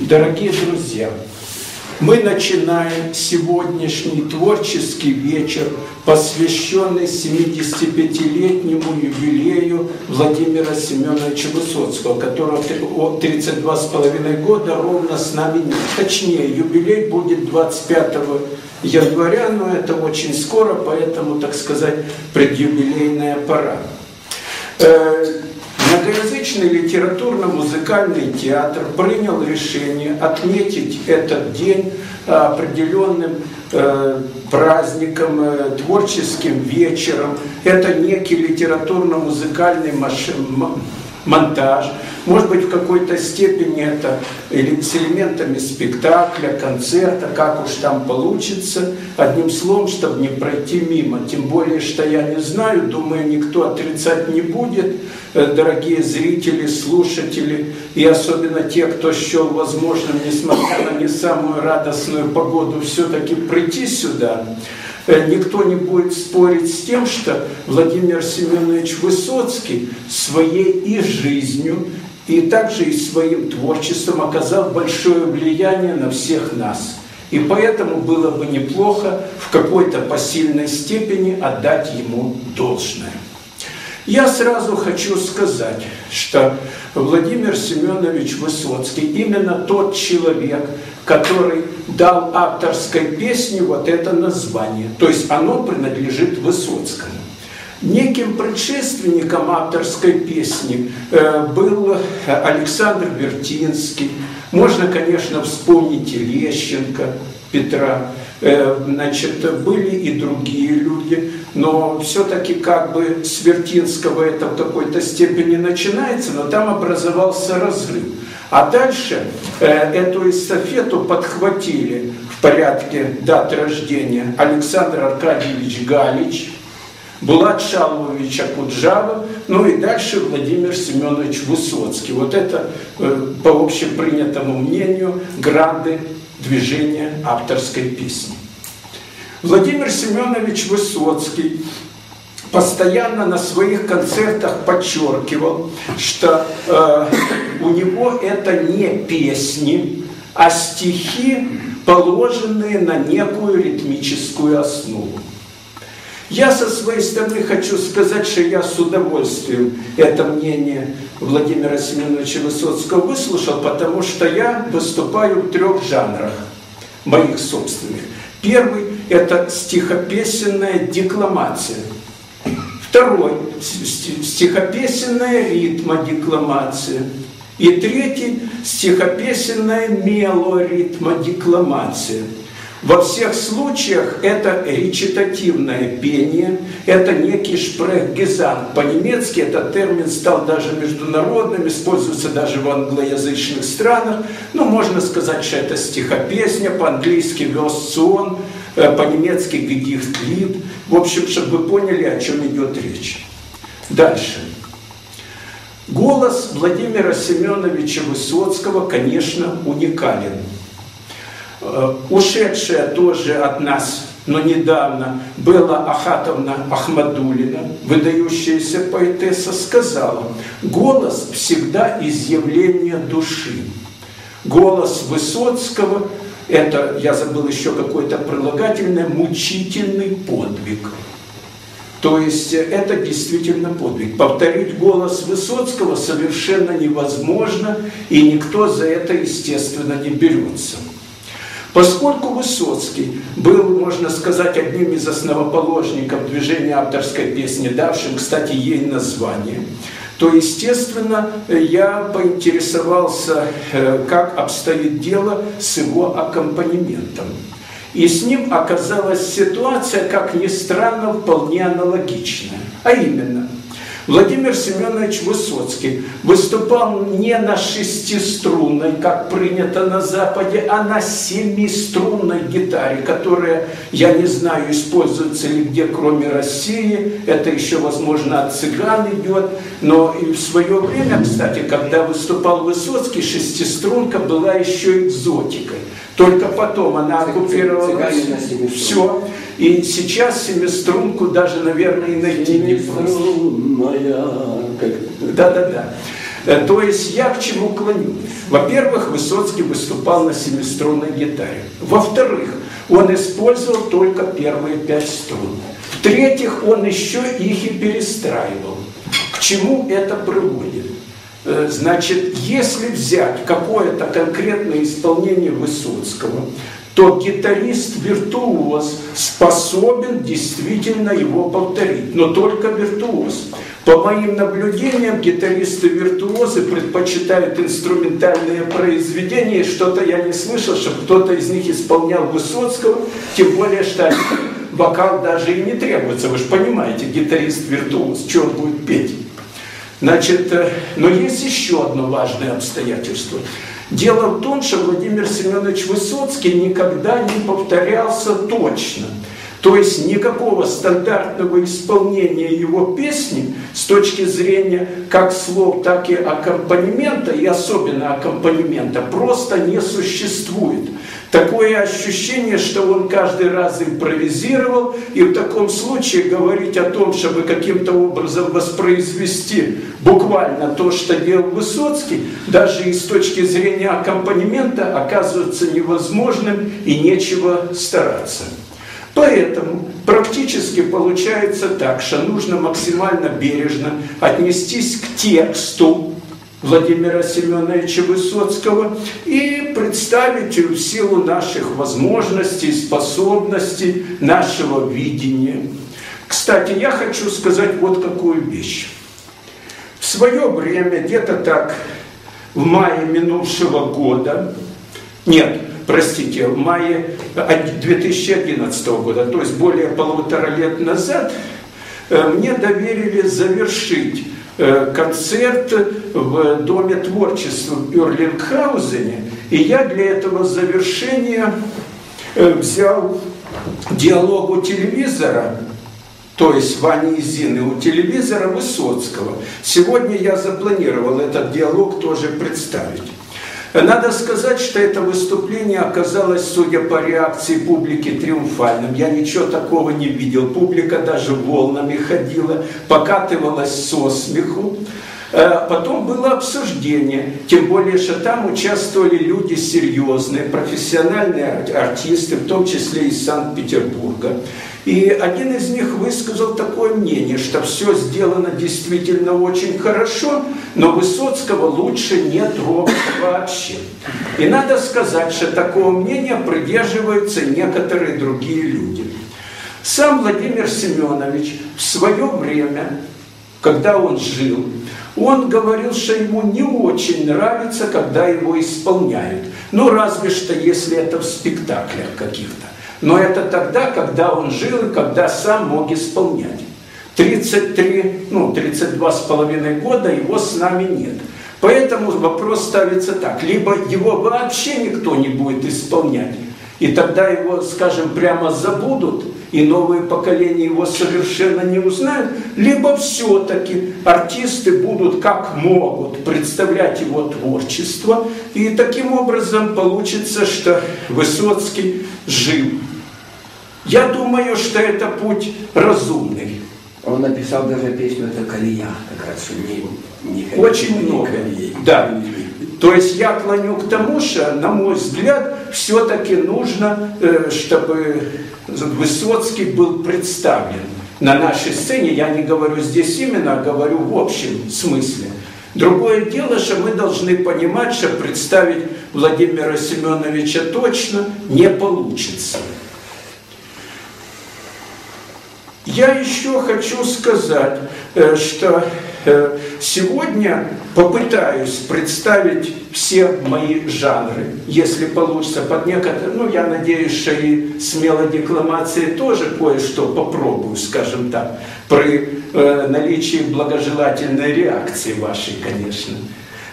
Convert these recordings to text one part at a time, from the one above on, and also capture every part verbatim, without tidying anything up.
Дорогие друзья, мы начинаем сегодняшний творческий вечер, посвященный семидесятипятилетнему юбилею Владимира Семеновича Высоцкого, которого тридцать два с половиной года ровно с нами нет. Точнее, юбилей будет двадцать пятого января, но это очень скоро, поэтому, так сказать, предюбилейная пора. Многоязычный литературно-музыкальный театр принял решение отметить этот день определенным э, праздником, э, творческим вечером. Это некий литературно-музыкальный монтаж. Может быть, в какой-то степени это с элементами спектакля, концерта, как уж там получится. Одним словом, чтобы не пройти мимо. Тем более, что я не знаю, думаю, никто отрицать не будет, дорогие зрители, слушатели, и особенно те, кто счел возможным, несмотря на не самую радостную погоду, все-таки прийти сюда. Никто не будет спорить с тем, что Владимир Семенович Высоцкий своей и жизнью, и также и своим творчеством оказал большое влияние на всех нас. И поэтому было бы неплохо в какой-то посильной степени отдать ему должное. Я сразу хочу сказать, что Владимир Семенович Высоцкий именно тот человек, который дал авторской песне вот это название. То есть оно принадлежит Высоцкому. Неким предшественником авторской песни был Александр Вертинский. Можно, конечно, вспомнить и Лещенко Петра. Значит, были и другие люди, но все-таки как бы с Вертинского это в какой-то степени начинается, но там образовался разрыв. А дальше э, эту эстафету подхватили в порядке дат рождения Александр Аркадьевич Галич, Булат Шаломович Окуджава, ну и дальше Владимир Семенович Высоцкий. Вот это, э, по общепринятому мнению, гранды движения авторской песни. Владимир Семенович Высоцкий постоянно на своих концертах подчеркивал, что э, у него это не песни, а стихи, положенные на некую ритмическую основу. Я со своей стороны хочу сказать, что я с удовольствием это мнение Владимира Семеновича Высоцкого выслушал, потому что я выступаю в трех жанрах моих собственных. Первый – это стихопесенная декламация. Второй – стихопесенная ритмодекламация. И третий – стихопесенная мелоритмодекламация. Во всех случаях это речитативное пение, это некий шпрехгезант. По-немецки этот термин стал даже международным, используется даже в англоязычных странах. Ну, можно сказать, что это стихопесня, по-английски «Version», по-немецки «Gedichtlied». В общем, чтобы вы поняли, о чем идет речь. Дальше. Голос Владимира Семеновича Высоцкого, конечно, уникален. Ушедшая тоже от нас, но недавно, Белла Ахатовна Ахмадулина, выдающаяся поэтесса, сказала: «Голос всегда изъявление души». Голос Высоцкого – это, я забыл еще какое-то прилагательное, мучительный подвиг. То есть это действительно подвиг. Повторить голос Высоцкого совершенно невозможно, и никто за это, естественно, не берется. Поскольку Высоцкий был, можно сказать, одним из основоположников движения авторской песни, давшим, кстати, ей название, то, естественно, я поинтересовался, как обстоит дело с его аккомпанементом. И с ним оказалась ситуация, как ни странно, вполне аналогичная. А именно, Владимир Семенович Высоцкий выступал не на шестиструнной, как принято на Западе, а на семиструнной гитаре, которая, я не знаю, используется ли где, кроме России, это еще, возможно, от цыган идет, но и в свое время, кстати, когда выступал Высоцкий, шестиструнка была еще экзотикой. Только потом она оккупировала все, и сейчас семиструнку даже, наверное, и найти не просто. Да-да-да. То есть я к чему клоню? Во-первых, Высоцкий выступал на семиструнной гитаре. Во-вторых, он использовал только первые пять струн. В-третьих, он еще их и перестраивал. К чему это приводит? Значит, если взять какое-то конкретное исполнение Высоцкого, то гитарист-виртуоз способен действительно его повторить, но только виртуоз. По моим наблюдениям, гитаристы-виртуозы предпочитают инструментальные произведения, что-то я не слышал, что кто-то из них исполнял Высоцкого, тем более, что вокал даже и не требуется. Вы же понимаете, гитарист-виртуоз, что он будет петь? Значит, но есть еще одно важное обстоятельство. Дело в том, что Владимир Семенович Высоцкий никогда не повторялся точно. То есть никакого стандартного исполнения его песни с точки зрения как слов, так и аккомпанемента, и особенно аккомпанемента, просто не существует. Такое ощущение, что он каждый раз импровизировал, и в таком случае говорить о том, чтобы каким-то образом воспроизвести буквально то, что делал Высоцкий, даже и с точки зрения аккомпанемента оказывается невозможным и нечего стараться. Поэтому практически получается так, что нужно максимально бережно отнестись к тексту Владимира Семеновича Высоцкого и представить в силу наших возможностей, способностей, нашего видения. Кстати, я хочу сказать вот какую вещь. В свое время, где-то так, в мае минувшего года, нет, простите, в мае две тысячи одиннадцатого года, то есть более полутора лет назад, мне доверили завершить концерт в Доме творчества в Берлингхаузене, и я для этого завершения взял диалог у телевизора, то есть Вани и Зины у телевизора Высоцкого. Сегодня я запланировал этот диалог тоже представить. Надо сказать, что это выступление оказалось, судя по реакции публики, триумфальным. Я ничего такого не видел. Публика даже волнами ходила, покатывалась со смеху. Потом было обсуждение, тем более, что там участвовали люди серьезные, профессиональные артисты, в том числе из Санкт-Петербурга. И один из них высказал такое мнение, что все сделано действительно очень хорошо, но Высоцкого лучше не трогать вообще. И надо сказать, что такого мнения придерживаются некоторые другие люди. Сам Владимир Семенович в свое время, когда он жил, он говорил, что ему не очень нравится, когда его исполняют. Ну, разве что, если это в спектаклях каких-то. Но это тогда, когда он жил и когда сам мог исполнять. тридцать три, ну, тридцать два с половиной года его с нами нет. Поэтому вопрос ставится так. Либо его вообще никто не будет исполнять, и тогда его, скажем, прямо забудут, и новые поколения его совершенно не узнают, либо все-таки артисты будут как могут представлять его творчество, и таким образом получится, что Высоцкий жив. Я думаю, что это путь разумный. Он написал даже песню «Это колея», как раз у него. Очень много, да. То есть я клоню к тому, что, на мой взгляд, все-таки нужно, чтобы Высоцкий был представлен на нашей сцене. Я не говорю здесь именно, а говорю в общем смысле. Другое дело, что мы должны понимать, что представить Владимира Семеновича точно не получится. Я еще хочу сказать, что сегодня попытаюсь представить все мои жанры, если получится, под некоторые, ну, я надеюсь, что и с мелодекламацией тоже кое-что попробую, скажем так, при э, наличии благожелательной реакции вашей, конечно.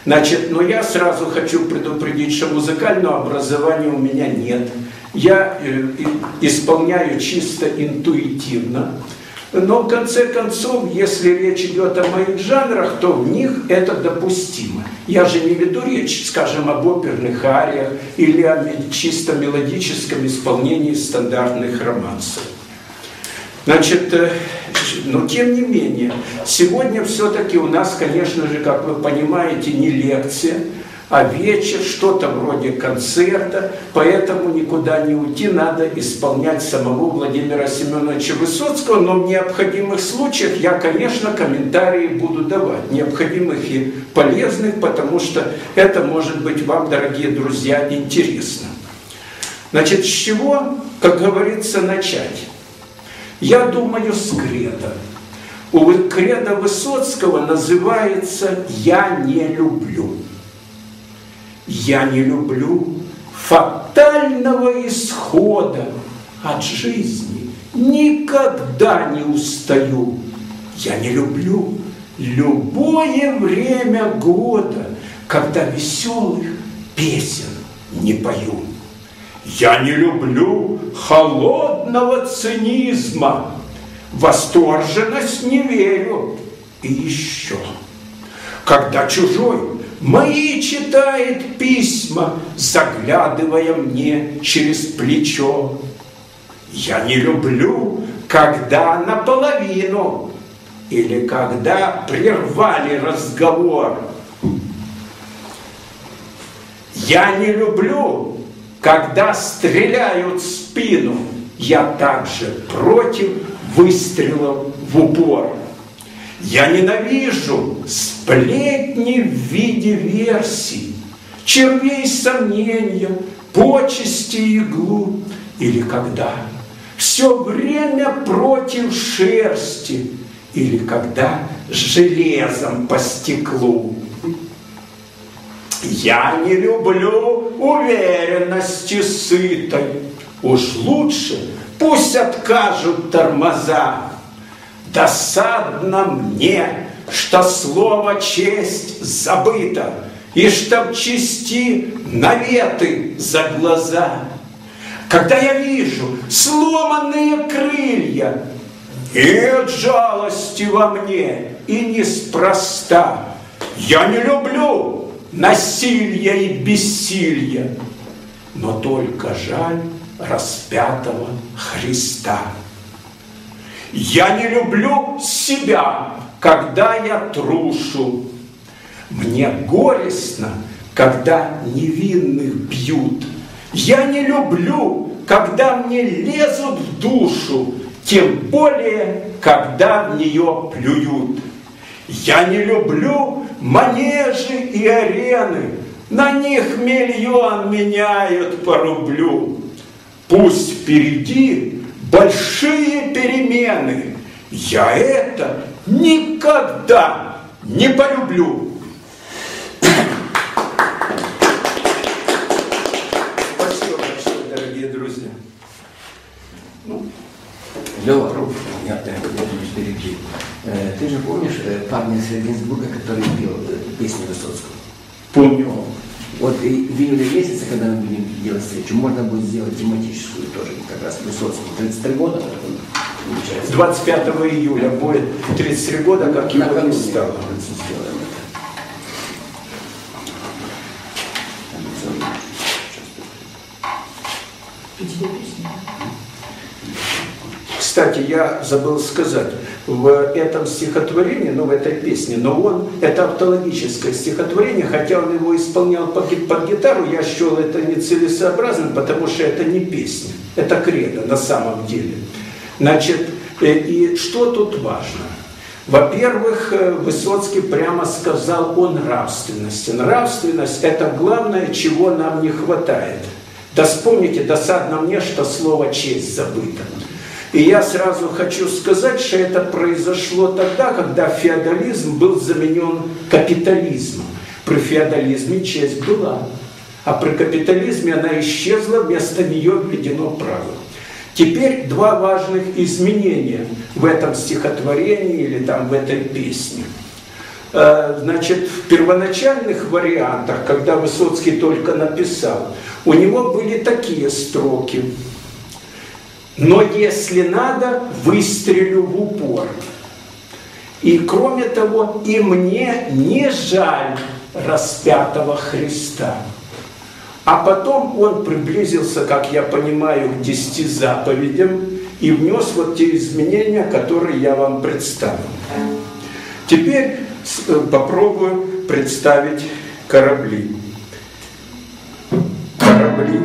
Значит, но я сразу хочу предупредить, что музыкального образования у меня нет. Я э, исполняю чисто интуитивно. Но в конце концов, если речь идет о моих жанрах, то в них это допустимо. Я же не веду речь, скажем, об оперных ариях или о чисто мелодическом исполнении стандартных романсов. Значит, но тем не менее, сегодня все-таки у нас, конечно же, как вы понимаете, не лекция, а вечер, что-то вроде концерта, поэтому никуда не уйти, надо исполнять самого Владимира Семеновича Высоцкого, но в необходимых случаях я, конечно, комментарии буду давать, необходимых и полезных, потому что это может быть вам, дорогие друзья, интересно. Значит, с чего, как говорится, начать? Я думаю, с кредо. У кредо Высоцкого называется «Я не люблю». Я не люблю фатального исхода от жизни. Никогда не устаю. Я не люблю любое время года, когда веселых песен не пою. Я не люблю холодного цинизма. Восторженность не верю. И еще, когда чужой мои читает письма, заглядывая мне через плечо. Я не люблю, когда наполовину или когда прервали разговор. Я не люблю, когда стреляют в спину. Я также против выстрелов в упор. Я ненавижу сплетни в виде версий, червей сомнения, почести иглу, или когда все время против шерсти, или когда железом по стеклу. Я не люблю уверенности сытой, уж лучше пусть откажут тормоза. Досадно мне, что слово «честь» забыто, и что в чести наветы за глаза. Когда я вижу сломанные крылья, нет жалости во мне, и неспроста. Я не люблю насилие и бессилие, но только жаль распятого Христа. Я не люблю себя, когда я трушу. Мне горестно, когда невинных бьют. Я не люблю, когда мне лезут в душу, тем более, когда в нее плюют. Я не люблю манежи и арены, на них миллион меняют по рублю. Пусть впереди большие перемены. Я это никогда не полюблю. Спасибо большое, дорогие друзья. Ну, Лёва, я перейти. Ты же помнишь парня из Рединсбурга, который пел песни Высоцкого? Помню. Вот и в июле месяце, когда мы будем делать встречу, можно будет сделать тематическую тоже, как раз Высоцкому. тридцать три года, получается. двадцать пятого июля будет тридцать три года, как его не стало. Кстати, я забыл сказать, в этом стихотворении, ну в этой песне, но он, это автологическое стихотворение, хотя он его исполнял под, под гитару, я счел это нецелесообразным, потому что это не песня, это кредо на самом деле. Значит, и что тут важно? Во-первых, Высоцкий прямо сказал о нравственности. Нравственность – это главное, чего нам не хватает. Да вспомните, досадно мне, что слово «честь» забыто. И я сразу хочу сказать, что это произошло тогда, когда феодализм был заменен капитализмом. При феодализме честь была, а при капитализме она исчезла, вместо нее введено право. Теперь два важных изменения в этом стихотворении или там в этой песне. Значит, в первоначальных вариантах, когда Высоцкий только написал, у него были такие строки. Но если надо, выстрелю в упор. И кроме того, и мне не жаль распятого Христа. А потом он приблизился, как я понимаю, к десяти заповедям и внес вот те изменения, которые я вам представил. Теперь попробую представить корабли. Корабли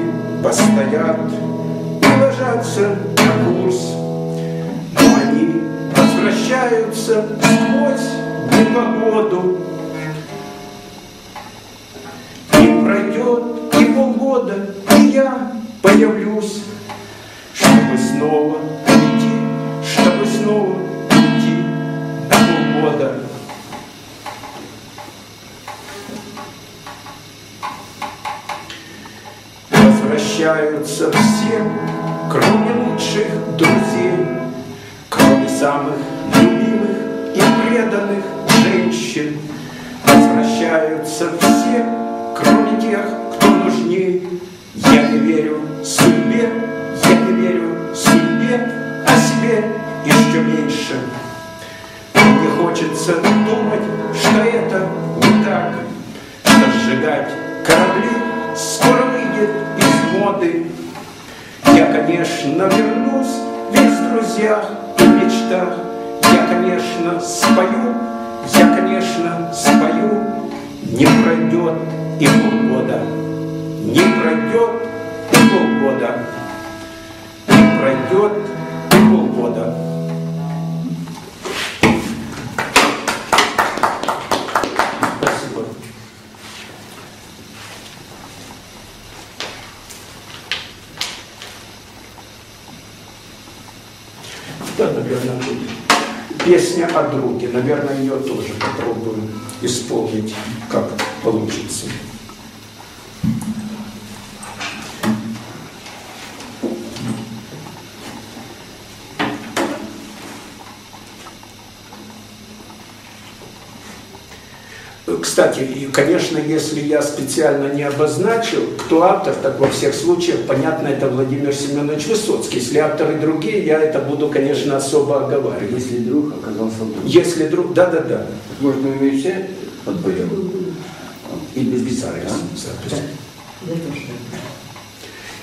постоят и ложатся на курс, но они возвращаются сквозь непогоду. И пройдет и полгода, и я появлюсь, чтобы снова уйти, чтобы снова уйти на полгода. Возвращаются все, кроме лучших друзей, кроме самых любимых и преданных женщин. Возвращаются все, кроме тех, кто нужнее. Я не верю судьбе, я не верю судьбе, а себе еще меньше. Мне хочется думать, что это не так, что сжигать корабли скоро выйдет из моды. Я, конечно, вернусь весь в друзьях и мечтах. Я, конечно, спою, я, конечно, спою. Не пройдет и полгода, не пройдет и полгода, не пройдет и полгода. Спасибо. Да, наверное, будет. Песня о друге. Наверное, ее тоже попробую исполнить, как получится. Кстати, и, конечно, если я специально не обозначил, кто автор, так во всех случаях, понятно, это Владимир Семенович Высоцкий. Если авторы другие, я это буду, конечно, особо оговаривать. Если друг оказался друг. Если друг, да-да-да. Можно вместе подбоем и без гитары.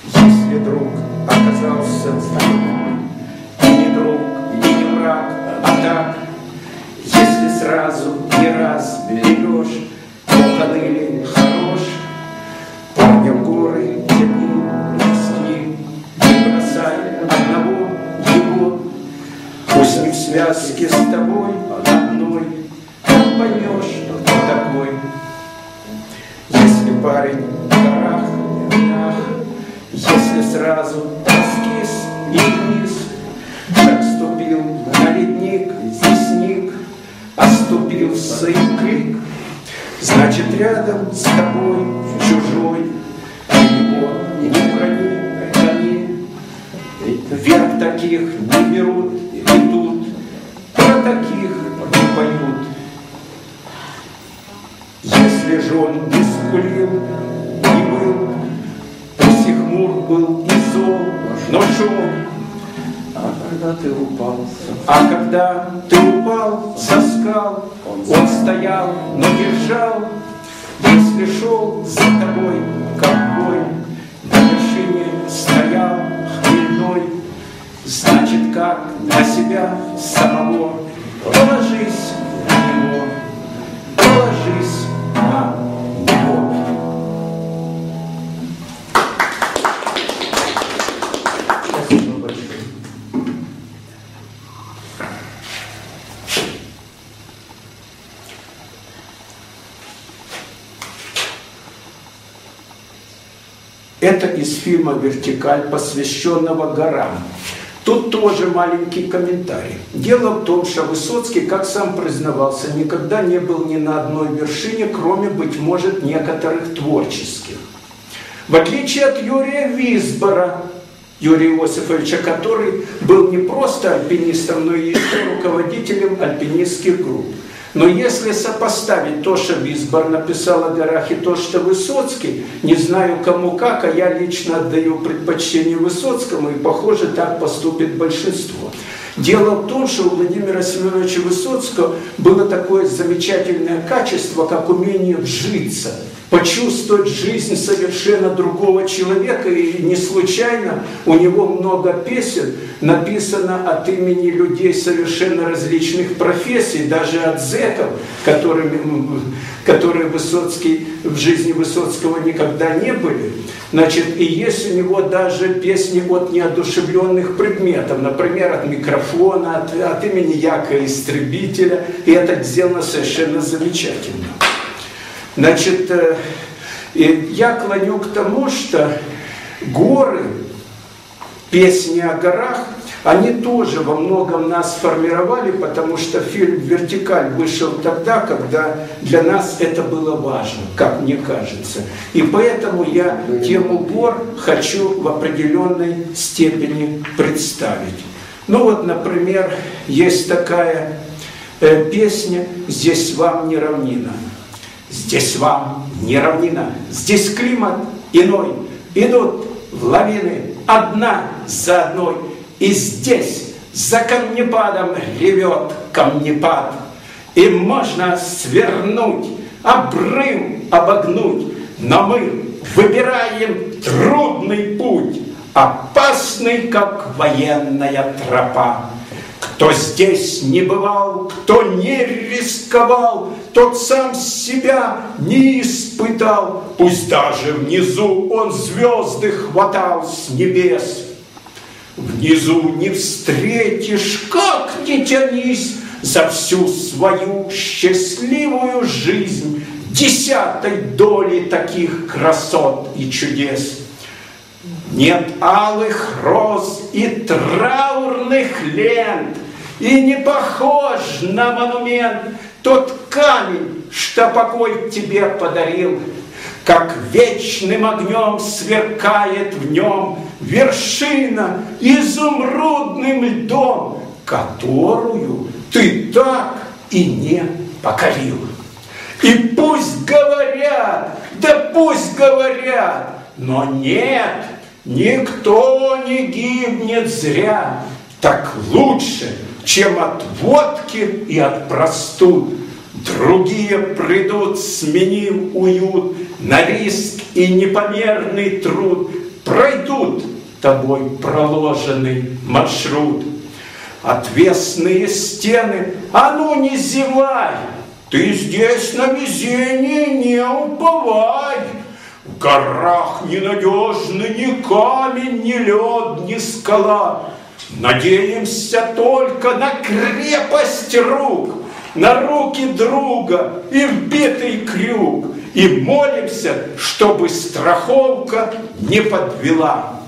Если друг оказался знакомым, и не друг, и не враг, а так. Если сразу не раз берешь, плохо или хорош, помнил горы, темни, лески, не бросай одного его. Пусть не в связке с тобой одной, как поймешь, кто такой. Если парень в горах, в горах, если сразу раскис и вниз, так ступил на ледник и сник, оступился и крик, значит, рядом с тобой чужой. Его не брони, гони, вверх таких не берут и тут, про таких не поют. Если же он не скулил, не был, пусть и хмур был и зол, но шел. А когда ты упал, а когда ты упал, заскал, он стоял, но держал. Если шел за тобой, как бой, на вершине стоял хмельной, значит, как на себя самого положись на него, положись на него. Это из фильма «Вертикаль», посвященного горам. Тут тоже маленький комментарий. Дело в том, что Высоцкий, как сам признавался, никогда не был ни на одной вершине, кроме, быть может, некоторых творческих. В отличие от Юрия Визбора, Юрия Иосифовича, который был не просто альпинистом, но и еще руководителем альпинистских групп. Но если сопоставить то, что Визбор написал о горах, и то, что Высоцкий, не знаю кому как, а я лично отдаю предпочтение Высоцкому, и, похоже, так поступит большинство. Дело в том, что у Владимира Семеновича Высоцкого было такое замечательное качество, как умение вжиться. почувствовать жизнь совершенно другого человека. И не случайно у него много песен написано от имени людей совершенно различных профессий, даже от зэков, которыми, которые Высоцкий, в жизни Высоцкого никогда не были. Значит, и есть у него даже песни от неодушевленных предметов, например, от микрофона, от, от имени Яка Истребителя, и это сделано совершенно замечательно. Значит, я клоню к тому, что горы, песни о горах, они тоже во многом нас формировали, потому что фильм «Вертикаль» вышел тогда, когда для нас это было важно, как мне кажется. И поэтому я тему гор хочу в определенной степени представить. Ну вот, например, есть такая песня «Здесь вам не равнина». Здесь вам не равнина, здесь климат иной, идут в лавины одна за одной. И здесь за камнепадом ревет камнепад. И можно свернуть, обрыв обогнуть, но мы выбираем трудный путь, опасный, как военная тропа. Кто здесь не бывал, кто не рисковал, тот сам себя не испытал. Пусть даже внизу он звезды хватал с небес. Внизу не встретишь, как ни тянись, за всю свою счастливую жизнь десятой доли таких красот и чудес. Нет алых роз и траурных лент, и не похож на монумент тот камень, что покой тебе подарил. Как вечным огнем сверкает в нем вершина изумрудным льдом, которую ты так и не покорил. И пусть говорят, да пусть говорят, но нет, никто не гибнет зря. Так лучше, чем от водки и от простуд. Другие придут, сменив уют, на риск и непомерный труд, пройдут тобой проложенный маршрут. Отвесные стены, а ну не зевай, ты здесь на везение не уповай. В горах ненадежны ни камень, ни лед, ни скала. Надеемся только на крепость рук, на руки друга и вбитый крюк. И молимся, чтобы страховка не подвела.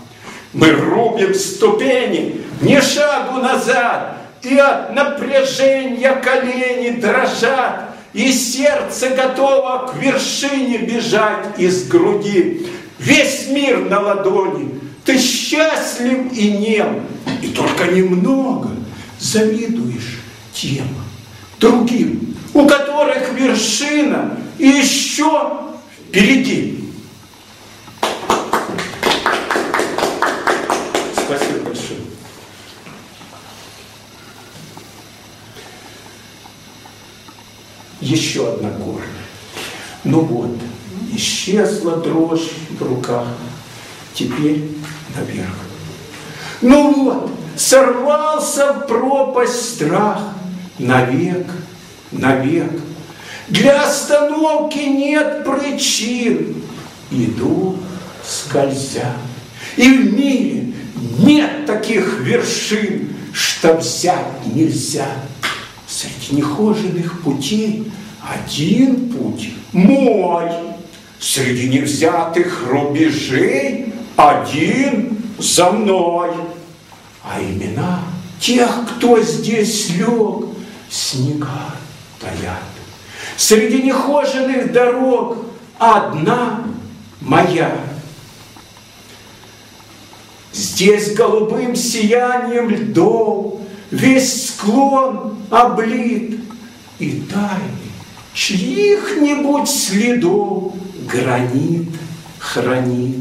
Мы рубим ступени, ни шагу назад, и от напряжения колени дрожат, и сердце готово к вершине бежать из груди. Весь мир на ладони, ты счастлив и нем, и только немного завидуешь тем другим, у которых вершина и еще впереди. Спасибо большое. Еще одна гора. Ну вот, исчезла дрожь в руках. Теперь наверх. Ну вот, сорвался в пропасть страх. Навек, навек. Для остановки нет причин. Иду, скользя. И в мире нет таких вершин, что взять нельзя. Среди нехоженных путей один путь мой. Среди невзятых рубежей один за мной. А имена тех, кто здесь лег, снега таят. Среди нехоженных дорог одна моя. Здесь голубым сиянием льдов весь склон облит, и тайны чьих-нибудь следов гранит хранит.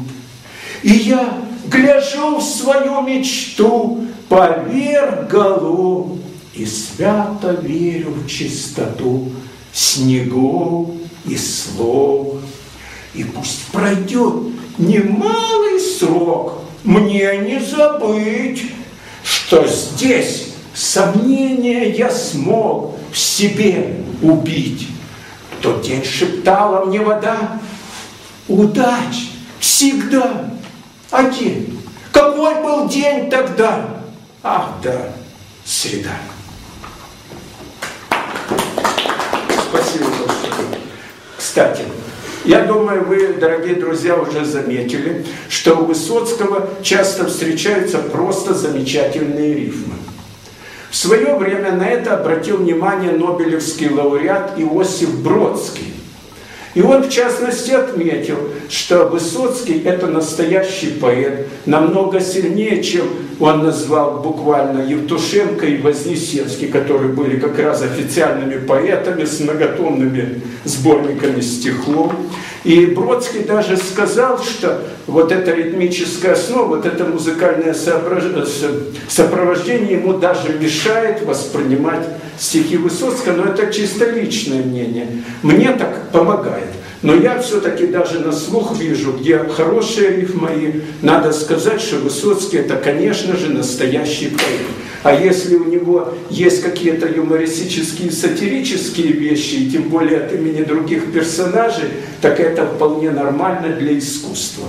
И я гляжу в свою мечту поверх голов, и свято верю в чистоту снегов и слов. И пусть пройдет немалый срок, мне не забыть, что здесь сомнения я смог в себе убить. В тот день шептала мне вода: удач всегда один. Какой был день тогда? Ах да, среда. Спасибо большое. Кстати, я думаю, вы, дорогие друзья, уже заметили, что у Высоцкого часто встречаются просто замечательные рифмы. В свое время на это обратил внимание нобелевский лауреат Иосиф Бродский. И он, в частности, отметил, что Высоцкий – это настоящий поэт, намного сильнее, чем он назвал буквально Евтушенко и Вознесенский, которые были как раз официальными поэтами с многотомными сборниками стихов. И Бродский даже сказал, что вот эта ритмическая основа, вот это музыкальное сопровождение ему даже мешает воспринимать стихи Высоцкого, но это чисто личное мнение. Мне так помогает. Но я все-таки даже на слух вижу, где хорошие рифмы, и надо сказать, что Высоцкий – это, конечно же, настоящий поэт. А если у него есть какие-то юмористические, сатирические вещи, и тем более от имени других персонажей, так это вполне нормально для искусства.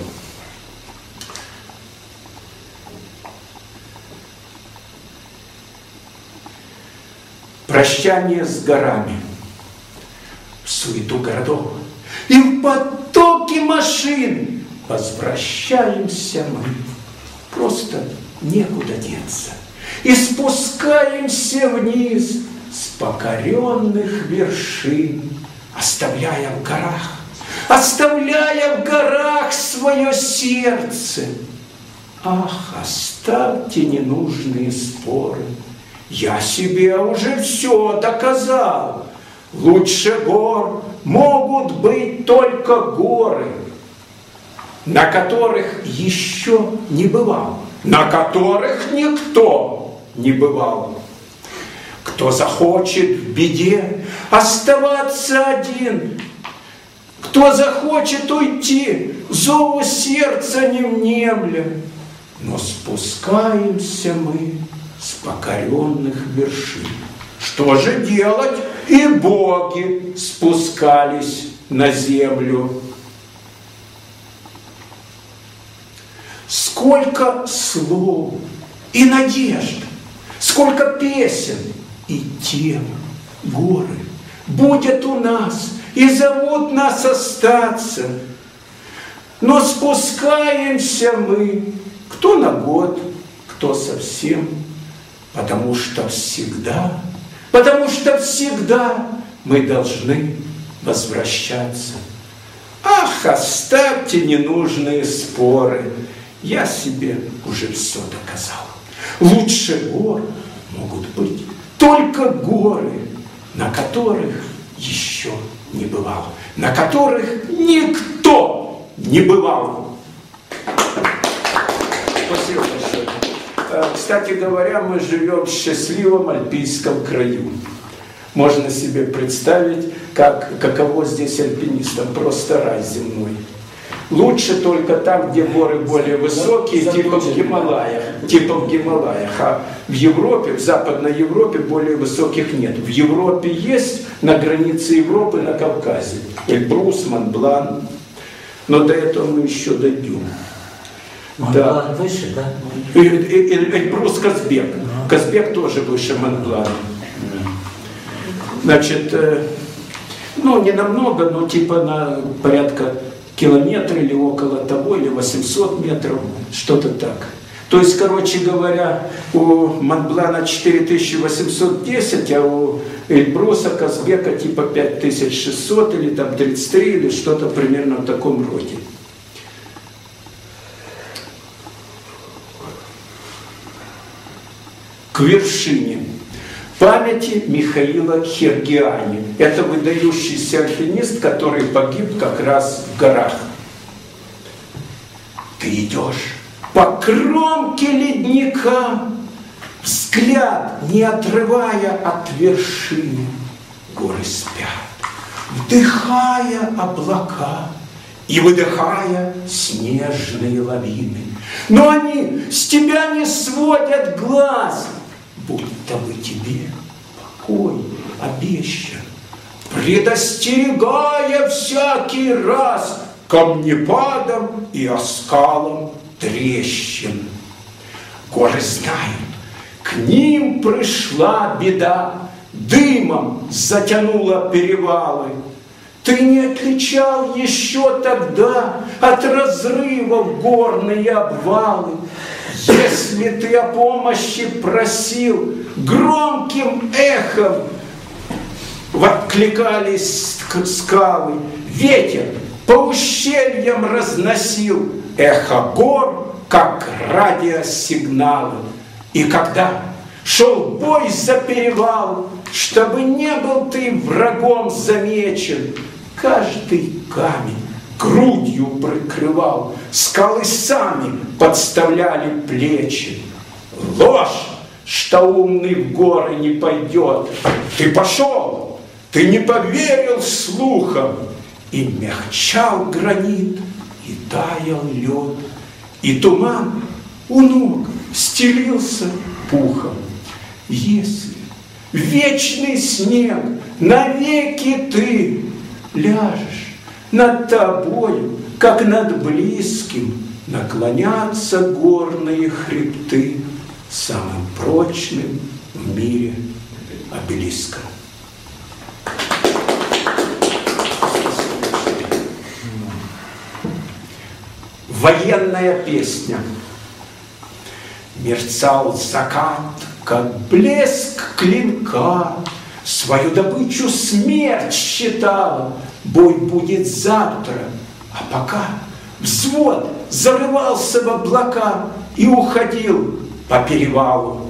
Прощание с горами. В суету городов и в потоке машин возвращаемся мы. Просто некуда деться. И спускаемся вниз с покоренных вершин, оставляя в горах, оставляя в горах свое сердце. Ах, оставьте ненужные споры. Я себе уже все доказал. Лучше гор могут быть только горы, на которых еще не бывал, на которых никто не бывал. Кто захочет в беде оставаться один, кто захочет уйти, зову сердца не внемля, но спускаемся мы с покоренных вершин. Что же делать? И боги спускались на землю. Сколько слов и надежд, сколько песен и тем горы будет у нас и зовут нас остаться. Но спускаемся мы, кто на год, кто совсем, потому что всегда... Потому что всегда мы должны возвращаться. Ах, оставьте ненужные споры. Я себе уже все доказал. Лучше гор могут быть только горы, на которых еще не бывал, на которых никто не бывал. Спасибо большое. Кстати говоря, мы живем в счастливом альпийском краю. Можно себе представить, как, каково здесь альпинистам. Просто рай земной. Лучше только там, где горы более высокие, типа в Гималаях. Типа в Гималаях. А в Европе, в Западной Европе более высоких нет. В Европе есть, на границе Европы, на Кавказе. Эльбрус, Монблан. Но до этого мы еще дойдем. Да. Выше, да? Эльбрус, Казбек. Да. Казбек тоже выше Монблана. Значит, ну не намного, но типа на порядка километра или около того, или восемьсот метров, что-то так. То есть, короче говоря, у Монблана четыре тысячи восемьсот десять, а у Эльбруса, Казбека типа пять тысяч шестьсот или там тридцать три, или что-то примерно в таком роде. К вершине. Памяти Михаила Хергиани. Это выдающийся альпинист, который погиб как раз в горах. Ты идешь по кромке ледника, взгляд не отрывая от вершины. Горы спят, вдыхая облака, и выдыхая снежные лавины. Но они с тебя не сводят глаз, будто бы тебе покой обещан, предостерегая всякий раз камнепадом и оскалом трещин. Горы знают, к ним пришла беда, дымом затянула перевалы. Ты не отличал еще тогда от разрывов горные обвалы. Если ты о помощи просил, громким эхом откликались скалы. Ветер по ущельям разносил эхо гор, как радиосигналы. И когда шел бой за перевал, чтобы не был ты врагом замечен, каждый камень грудью прикрывал, скалы сами подставляли плечи. Ложь, что умный в горы не пойдет, ты пошел, ты не поверил слухам, и мягчал гранит, и таял лед, и туман у ног стелился пухом. Если вечный снег навеки ты ляжешь, над тобою, как над близким, наклонятся горные хребты самым прочным в мире обелиском. Военная песня. Мерцал закат, как блеск клинка, свою добычу смерть считала. Бой будет завтра, а пока взвод зарывался в облака и уходил по перевалу.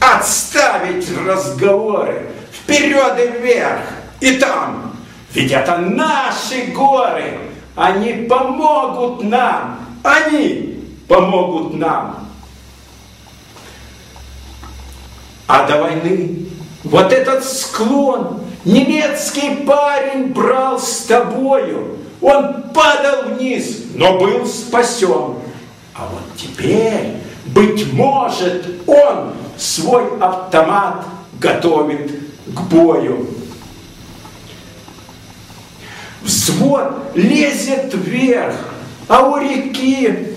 Отставить разговоры, вперед и вверх, и там, ведь это наши горы, они помогут нам, они помогут нам. А до войны вот этот склон немецкий парень брал с тобою. Он падал вниз, но был спасен. А вот теперь, быть может, он свой автомат готовит к бою. Взвод лезет вверх, а у реки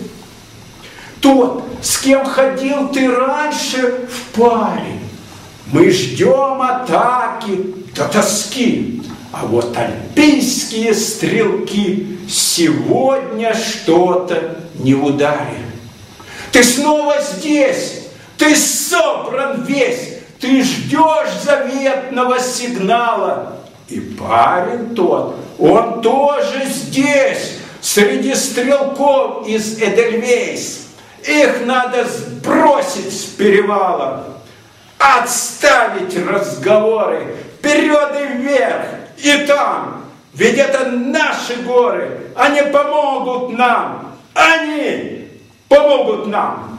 тот, с кем ходил ты раньше, в паре. Мы ждем атаки до тоски, а вот альпийские стрелки сегодня что-то не ударили. Ты снова здесь, ты собран весь, ты ждешь заветного сигнала. И парень тот, он тоже здесь, среди стрелков из Эдельвейс. Их надо сбросить с перевала. Отставить разговоры, вперед и вверх, и там, ведь это наши горы, они помогут нам, они помогут нам.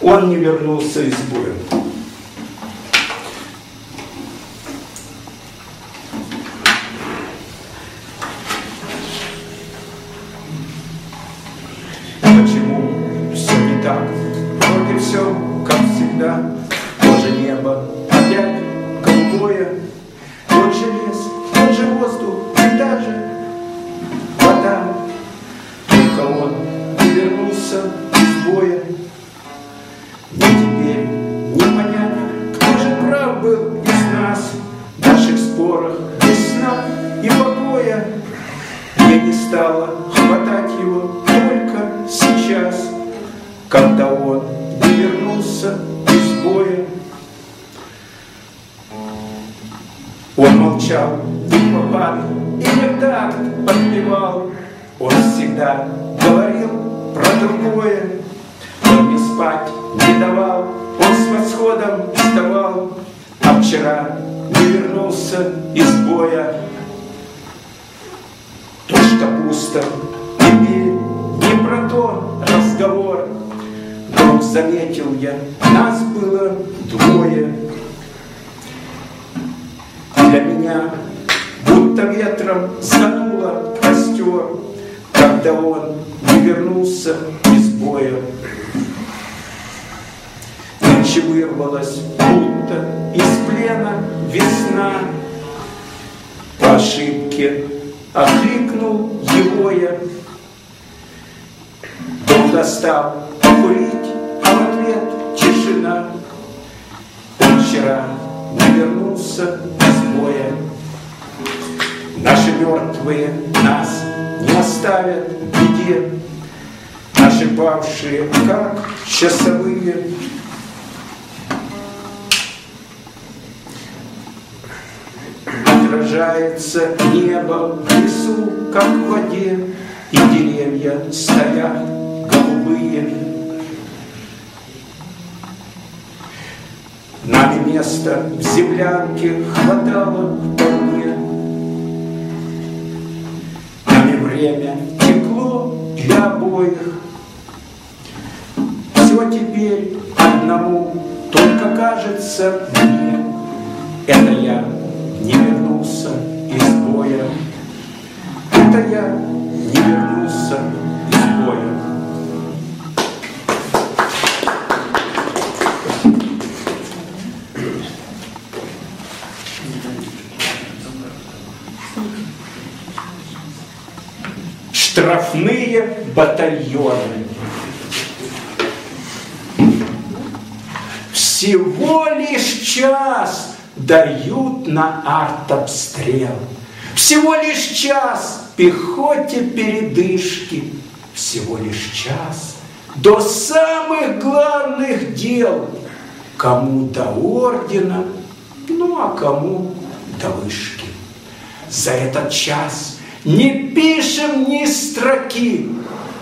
Он не вернулся из боя. заметил я, нас было двое. Для меня будто ветром зануло костер, когда он не вернулся из боя. Ночь вырвалась, будто из плена весна. По ошибке окликнул его я, он достал покурить, а в ответ тишина. Он вчера не вернулся из боя. Наши мертвые нас не оставят в беде, наши павшие как часовые. Отражается небо в лесу, как в воде, и деревья стоят голубые. Нами места в землянке хватало вполне. Нами время текло для обоих. Все теперь одному только кажется мне. Это я не вернулся из боя. Это я не вернулся из боя. Штрафные батальоны. Всего лишь час дают на артобстрел. Всего лишь час пехоте передышки. Всего лишь час до самых главных дел. Кому до ордена, ну а кому до вышки. За этот час не пишем ни строки.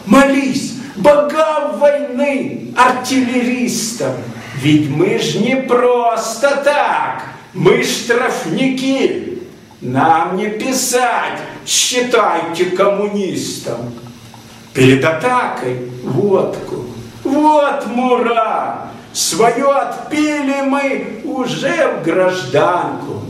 Молись богам войны, артиллеристам. Ведь мы ж не просто так. Мы штрафники, нам не писать, считайте коммунистам. Перед атакой водку, вот мура, свое отпили мы уже в гражданку.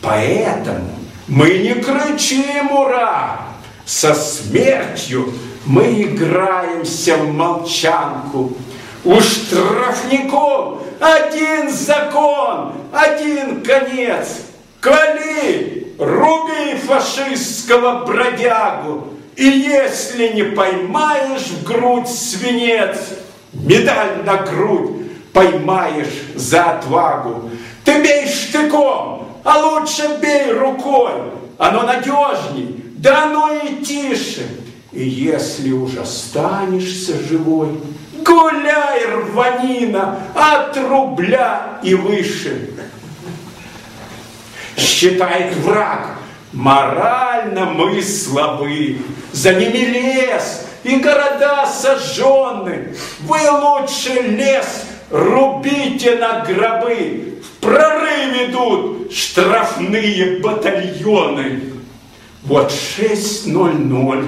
Поэтому мы не кричим ура, со смертью мы играемся в молчанку. У штрафников один закон, один конец. Коли, руби фашистского бродягу, и если не поймаешь в грудь свинец, медаль на грудь поймаешь за отвагу. Ты бей штыком, а лучше бей рукой, оно надежней, да оно и тише. И если уже останешься живой, гуляй, рванина, от рубля и выше. Считает враг, морально мы слабы. За ними лес и города сожжены. Вы лучше лес рубите на гробы. В прорыв идут штрафные батальоны. Вот шесть ноль ноль.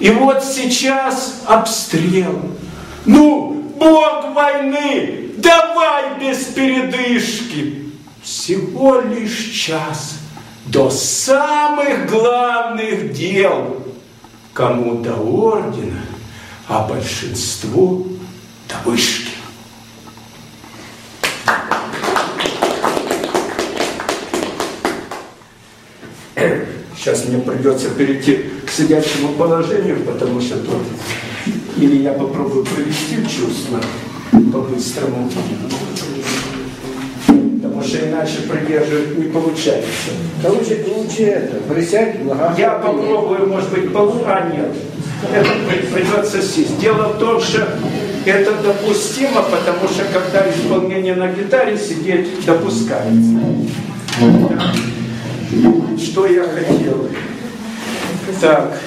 И вот сейчас обстрел. Ну, бог войны, давай без передышки. Всего лишь час до самых главных дел. Кому до ордена, а большинству до вышки. Сейчас мне придется перейти к сидячему положению, потому что тут... Или я попробую привести в чувство по-быстрому, потому что иначе придерживать не получается. Да лучше, лучше это, присядь, ага. Я попробую, может быть, полу... А, нет, это придется сесть. Дело в том, что это допустимо, потому что когда исполнение на гитаре, сидеть допускается. Что я хотел? Так.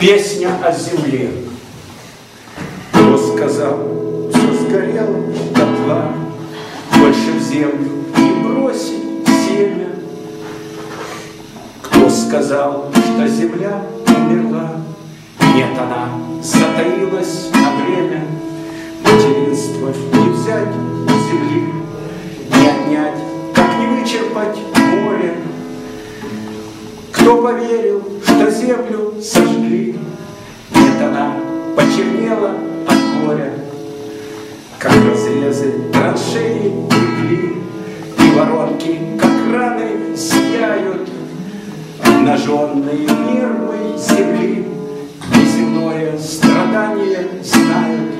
Песня о земле. Кто сказал, что сгорело дотла, больше в землю не бросить семя. сказал, что земля умерла. Нет, она затаилась на время. Материнство не взять у земли, не отнять, как не вычерпать море. Кто поверил, что землю сожгли? Нет, она почернела от горя. Как разрезы траншеи легли, и воронки, как раны, сияют. Обнаженные нервы земли, неземное страдание знают.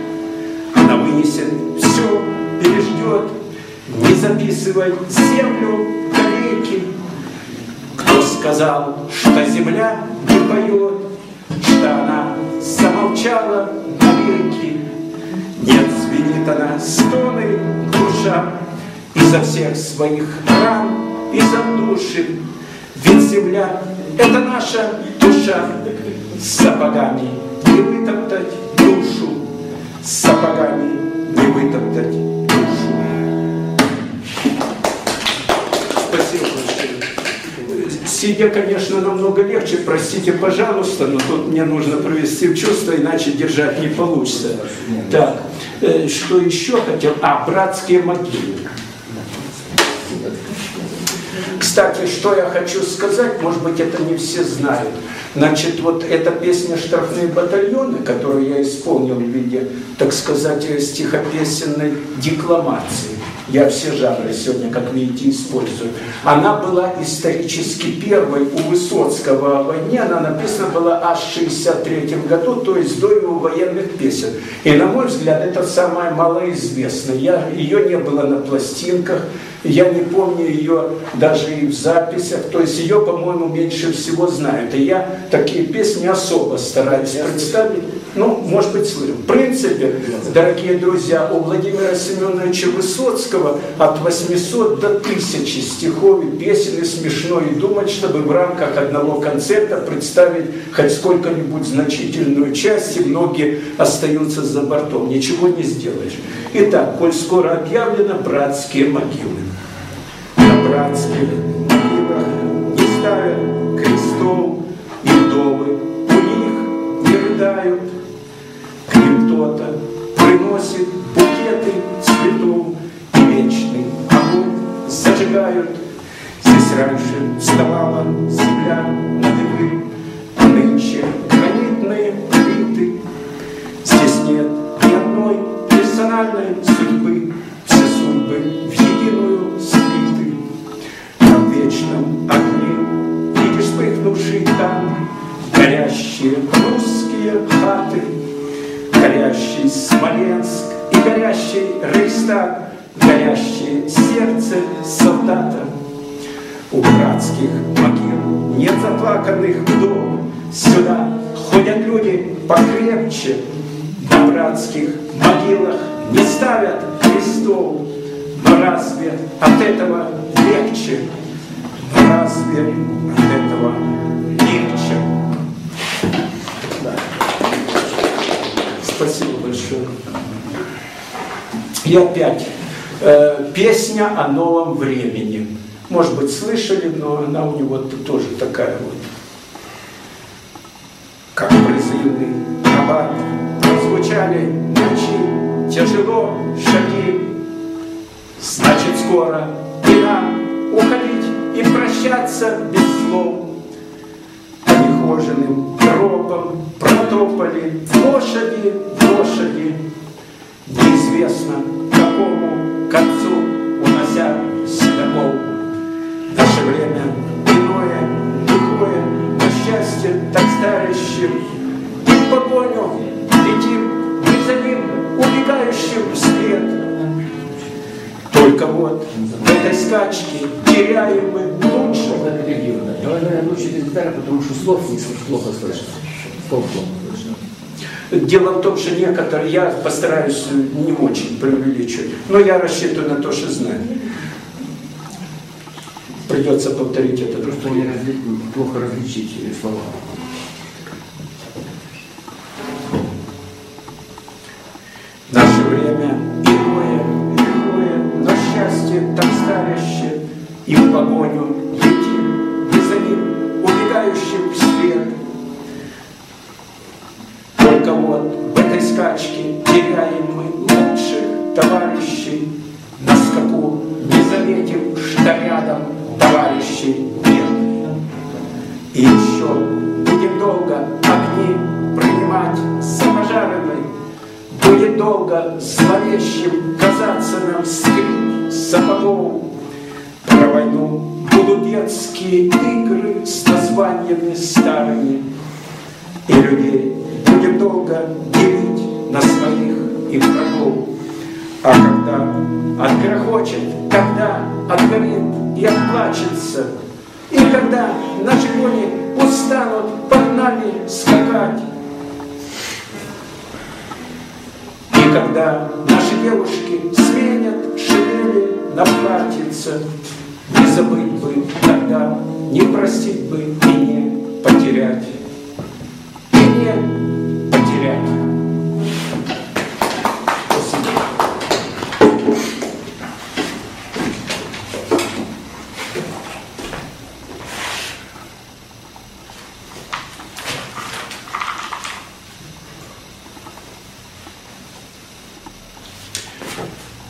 Она вынесет все, переждет, не записывай землю веки. Кто сказал, что земля не поет, что она замолчала навеки? Нет, звенит она стоны душа изо всех своих ран и задушит. Ведь земля — это наша душа, сапогами не вытоптать душу, сапогами не вытоптать душу. Спасибо большое. Сидя, конечно, намного легче, простите, пожалуйста, но тут мне нужно провести в чувство, иначе держать не получится. Так, что еще хотел? А, братские могилы. Кстати, что я хочу сказать, может быть, это не все знают. Значит, вот эта песня «Штрафные батальоны», которую я исполнил в виде, так сказать, стихопесенной декламации, я все жанры сегодня, как видите, использую, она была исторически первой у Высоцкого о войне, она написана была аж в шестьдесят третьем году, то есть до его военных песен. И, на мой взгляд, это самая малоизвестная. Я, ее не было на пластинках, я не помню ее даже и в записях, то есть ее, по-моему, меньше всего знают. И я такие песни особо стараюсь представить. Ну, может быть, слышал. В принципе, дорогие друзья, у Владимира Семеновича Высоцкого от восьмисот до тысячи стихов и песен, и смешно и думать, чтобы в рамках одного концерта представить хоть сколько-нибудь значительную часть, и многие остаются за бортом. Ничего не сделаешь. Итак, коль скоро объявлено, братские могилы. На братских могилах не ставят крестом, и вдовы у них не рыдают. К ним кто-то приносит букеты цветов, и вечный огонь зажигают. Здесь раньше вставала земля на дыбы, а нынче гранитные плиты. Здесь нет ни одной персональной судьбы, все судьбы в единую слиты. На вечном огне видишь вспыхнувший там горящие русские хаты. Горящий Смоленск и горящий Рейхстаг, горящее сердце солдата. У братских могил нет заплаканных вдов, сюда ходят люди покрепче. На братских могилах не ставят крестов, но разве от этого легче? Разве от этого легче? Спасибо большое. И опять э, песня о новом времени. Может быть, слышали, но она у него тоже такая вот. Как призывный рабат прозвучали ночи, тяжело шаги. Значит, скоро и нам уходить и прощаться без слов. Кожаным тропом протопали лошади, лошади, неизвестно какому концу унося седокол. Наше время иное, другое, на счастье так старящим, и в погоню летим, и за ним убегающим вслед. Только вот в этой скачке теряем мы лучше. Давай, давай, лучше без гитары, потому что слов плохо слышно. Слов плохо слышно. Дело в том, что некоторые, я постараюсь не очень преувеличивать, но я рассчитываю на то, что знаю. Придется повторить это. Просто не разли... плохо различить слова. Наше время иное, иное, на счастье так старяще, и в погоню. Убегающим делом в этой скачке теряем мы лучших товарищей. На скаку не заметим, что рядом товарищей нет. И еще будем долго огни принимать запожаренной, будет долго зловещим казаться нам скрип сапогов. Про войну будут детские игры с названиями старыми, и людей будем долго делить на своих и врагов. А когда отгрохочет, когда отгорит и отплачется, и когда наши кони устанут под нами скакать, и когда наши девушки сменят шинели на платьице, не забыть бы тогда, не простить бы и не потерять, и не потерять.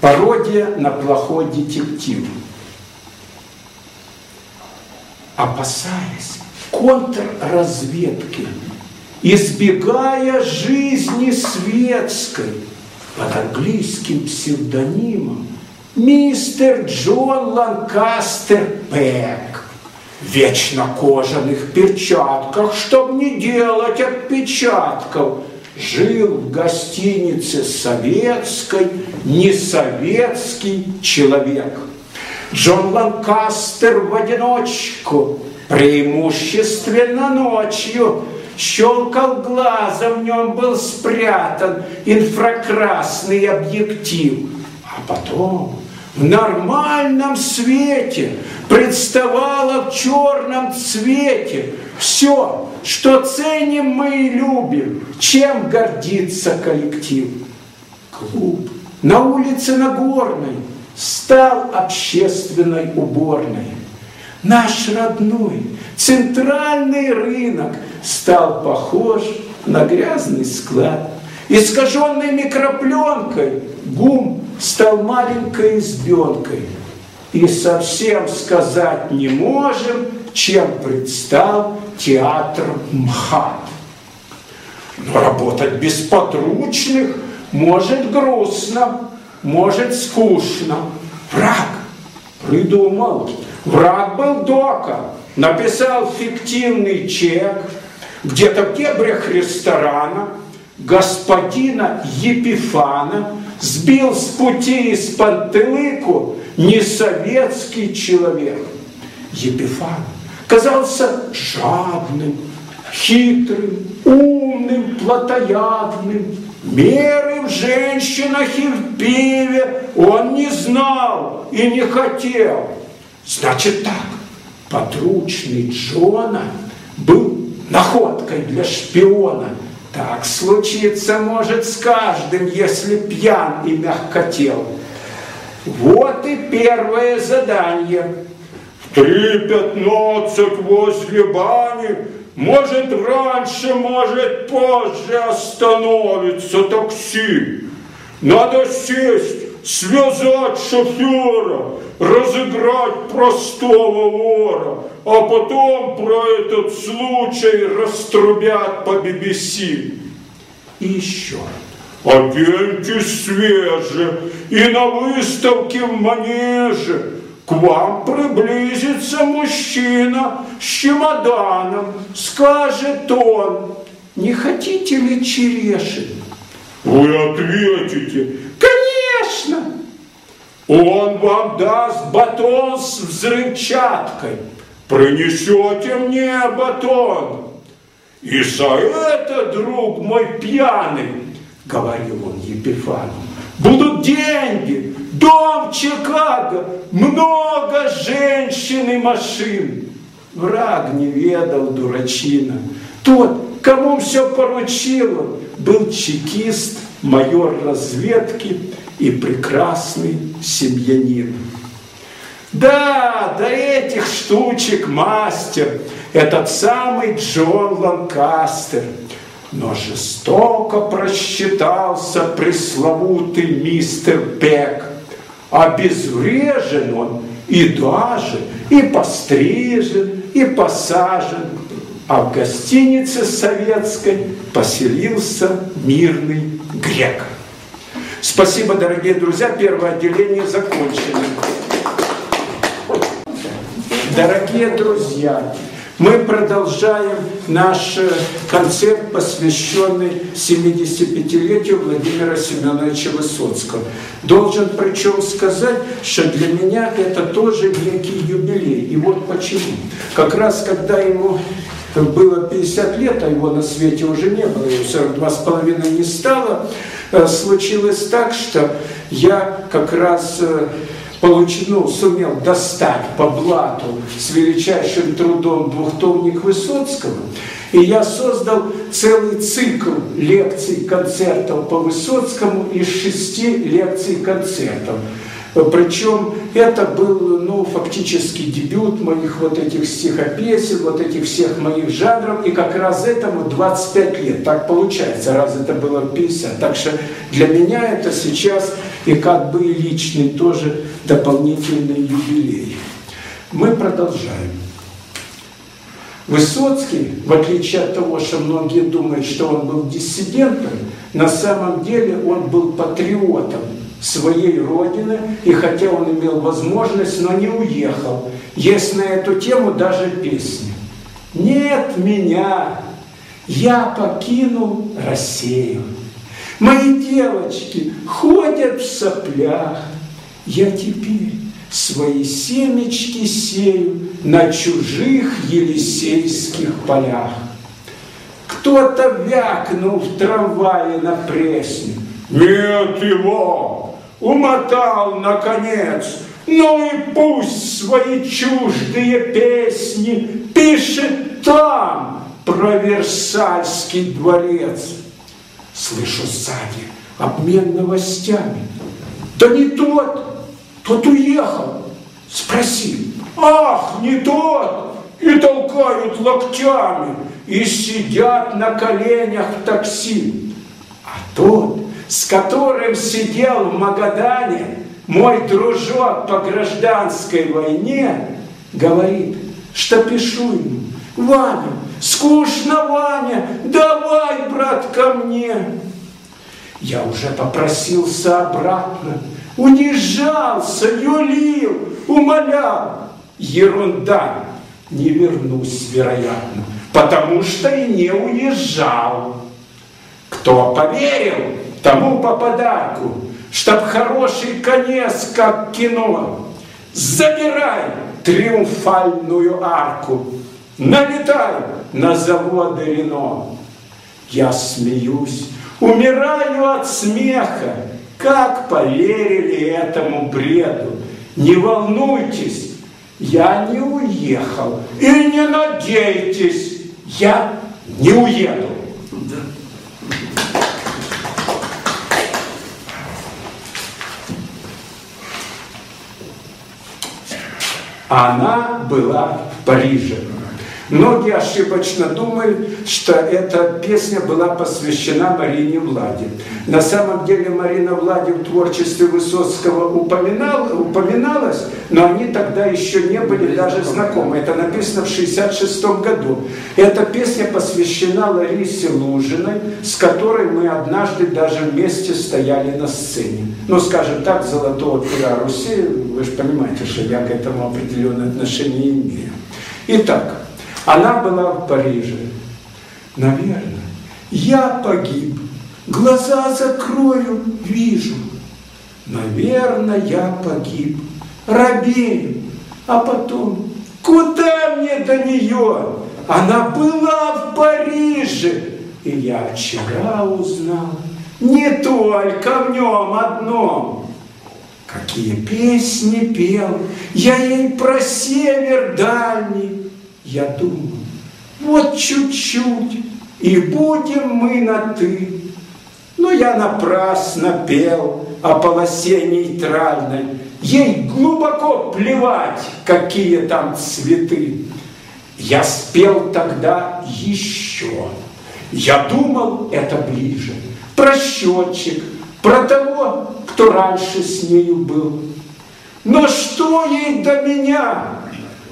Пародия на плохой детектив. Опасаясь контрразведки, избегая жизни светской, под английским псевдонимом мистер Джон Ланкастер Пэк, в вечно кожаных перчатках, чтоб не делать отпечатков, жил в гостинице советской несоветский человек. Джон Ланкастер в одиночку, преимущественно ночью, щелкал глазом, в нем был спрятан инфракрасный объектив. А потом в нормальном свете представало в черном цвете все, что ценим мы и любим, чем гордится коллектив. Клуб на улице Нагорной стал общественной уборной. Наш родной центральный рынок стал похож на грязный склад. Искаженной микропленкой ГУМ стал маленькой избенкой. И совсем сказать не можем, чем предстал театр МХАТ. Но работать без подручных может грустно, может скучно. Враг придумал. Враг был дока. Написал фиктивный чек. Где-то в дебрях ресторана господина Епифана сбил с пути из пантелыку несоветский человек. Епифан казался жадным, хитрым, умным, плотоядным. Меры в женщинах и в пиве он не знал и не хотел. Значит так, подручный Джона был находкой для шпиона. Так случиться может с каждым, если пьян и мягкотел. Вот и первое задание. три пятнадцать возле бани, может раньше, может позже остановится такси. Надо сесть, связать шофера, разыграть простого вора, а потом про этот случай раструбят по би би си. И еще. Оденьтесь свеже и на выставке в манеже к вам приблизится мужчина с чемоданом. Скажет он: не хотите ли черешин? Вы ответите: конечно. Он вам даст батон с взрывчаткой. Принесете мне батон. И за это, друг мой пьяный, говорил он Епифану, будут деньги, дом в Чикаго, много женщин и машин. Враг не ведал дурачина. Тот, кому все поручило, был чекист, майор разведки и прекрасный семьянин. Да, до этих штучек мастер, этот самый Джон Ланкастер. Но жестоко просчитался пресловутый мистер Бек. Обезврежен он и даже, и пострижен, и посажен. А в гостинице советской поселился мирный грек. Спасибо, дорогие друзья. Первое отделение закончено. Дорогие друзья, мы продолжаем наш концерт, посвященный семидесятипятилетию Владимира Семеновича Высоцкого. Должен причем сказать, что для меня это тоже некий юбилей. И вот почему. Как раз когда ему было пятьдесят лет, а его на свете уже не было, его сорок два с половиной не стало, случилось так, что я как раз... Получил, ну, сумел достать по блату с величайшим трудом двухтомник Высоцкого, и я создал целый цикл лекций, концертов по Высоцкому из шести лекций, концертов. Причем это был, ну, фактически дебют моих вот этих стихопесен, вот этих всех моих жанров, и как раз этому двадцать пять лет, так получается, раз это было пятьдесят. Так что для меня это сейчас и как бы и личный тоже дополнительный юбилей. Мы продолжаем. Высоцкий, в отличие от того, что многие думают, что он был диссидентом, на самом деле он был патриотом своей родины, и хотя он имел возможность, но не уехал. Есть на эту тему даже песня. «Нет меня, я покинул Россию. Мои девочки ходят в соплях. Я теперь свои семечки сею на чужих елисейских полях». Кто-то вякнул в трамвае на Пресне. «Нет его! Умотал, наконец! Ну и пусть свои чуждые песни пишет там про Версальский дворец!» Слышу сзади обмен новостями. «Да не тот! Тот уехал!» Спроси. «Ах, не тот!» И толкают локтями, и сидят на коленях в такси. А тот, с которым сидел в Магадане мой дружок по гражданской войне, говорит, что пишу ему: «Ваня, скучно, Ваня, давай, брат, ко мне». Я уже попросился обратно, унижался, юлил, умолял. Ерунда, не вернусь, вероятно, потому что и не уезжал. Кто поверил, тому по подарку, чтоб хороший конец, как кино. Забирай триумфальную арку, налетай на заводы Рено. Я смеюсь, умираю от смеха. Как поверили этому бреду? Не волнуйтесь, я не уехал. И не надейтесь, я не уеду. Она была в Париже. Многие ошибочно думают, что эта песня была посвящена Марине Влади. На самом деле Марина Влади в творчестве Высоцкого упоминала, упоминалась, но они тогда еще не были даже знакомы. Это написано в шестьдесят шестом году. Эта песня посвящена Ларисе Лужиной, с которой мы однажды даже вместе стояли на сцене. Ну, скажем так, «Золотого пера Руси», вы же понимаете, что я к этому определенное отношение имею. Итак. Она была в Париже. Наверное, я погиб, глаза закрою, вижу. Наверное, я погиб, робею. А потом, куда мне до нее? Она была в Париже. И я вчера узнал, не только в нем одном. Какие песни пел я ей про север дальний. Я думаю, вот чуть-чуть, и будем мы на «ты». Но я напрасно пел о полосе нейтральной. Ей глубоко плевать, какие там цветы. Я спел тогда еще. Я думал, это ближе. Про счетчик, про того, кто раньше с нею был. Но что ей до меня?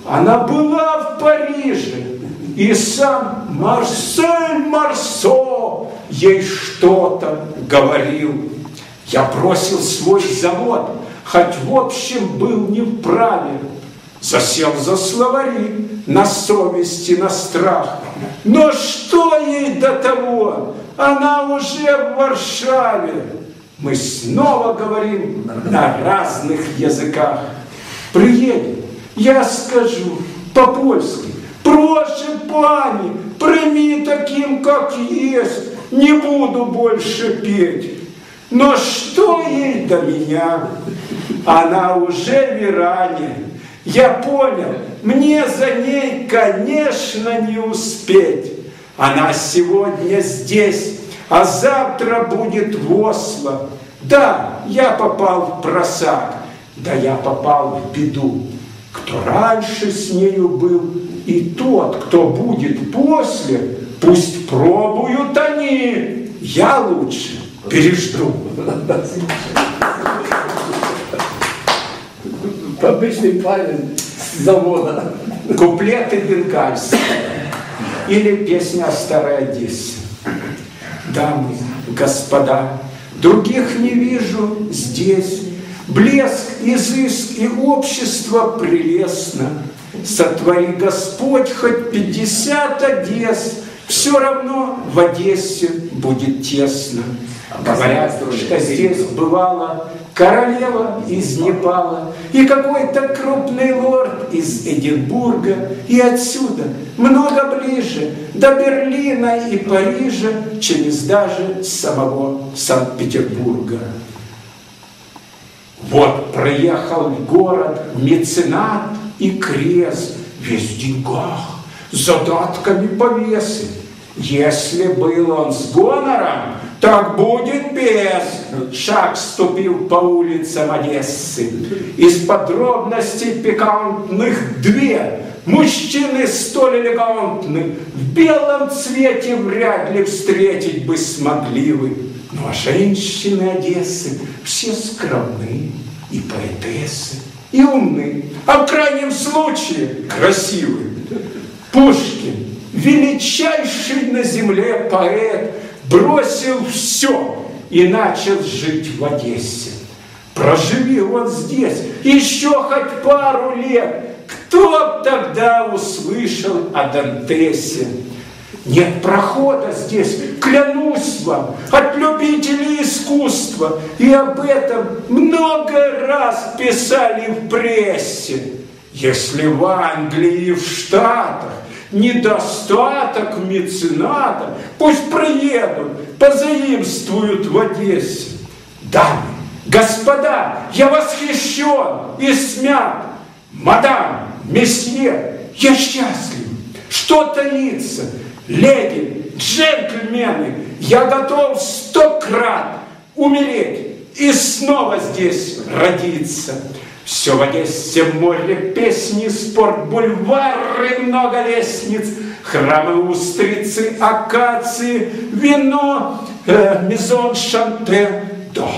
Она была в Париже, и сам Марсель Марсо ей что-то говорил. Я бросил свой завод, хоть в общем был не вправе. Засел за словари, на совесть и на страх. Но что ей до того? Она уже в Варшаве. Мы снова говорим на разных языках. Приедем, я скажу по-польски. Прошу, пани, прими таким, как есть. Не буду больше петь. Но что ей до меня? Она уже в Иране. Я понял, мне за ней, конечно, не успеть. Она сегодня здесь, а завтра будет в Осло. Да, я попал в просак, да я попал в беду. Кто раньше с нею был, и тот, кто будет после, пусть пробуют они. Я лучше пережду. Обычный парень с завода. Куплеты бенгальские. Или песня «Старая Одесса». Дамы, господа, других не вижу здесь. Блеск, изыск и общество прелестно. Сотвори Господь хоть пятьдесят Одесс, все равно в Одессе будет тесно. Говорят, что здесь бывало королева из Непала и какой-то крупный лорд из Эдинбурга. И отсюда много ближе до Берлина и Парижа, через даже самого Санкт-Петербурга. Вот проехал в город меценат и крест, весь в деньгах, задатками повесы. Если был он с гонором, так будет без. Шаг ступил по улицам Одессы. Из подробностей пикантных две. Мужчины столь элегантны в белом цвете вряд ли встретить бы смогли вы. Ну а женщины Одессы все скромны и поэтессы, и умны, а в крайнем случае красивы. Пушкин, величайший на земле поэт, бросил все и начал жить в Одессе. Проживи он здесь еще хоть пару лет, кто б тогда услышал о Дантесе? Нет прохода здесь, клянусь вам, от любителей искусства. И об этом много раз писали в прессе. Если в Англии и в Штатах недостаток мецената, пусть приедут, позаимствуют в Одессе. Дамы, господа, я восхищен и смят. Мадам, месье, я счастлив. Что таится? Леди, джентльмены, я готов сто крат умереть и снова здесь родиться. Все в Одессе море, песни, спорт, бульвары, много лестниц, храмы, устрицы, акации, вино, э, мизон, шанте. Да,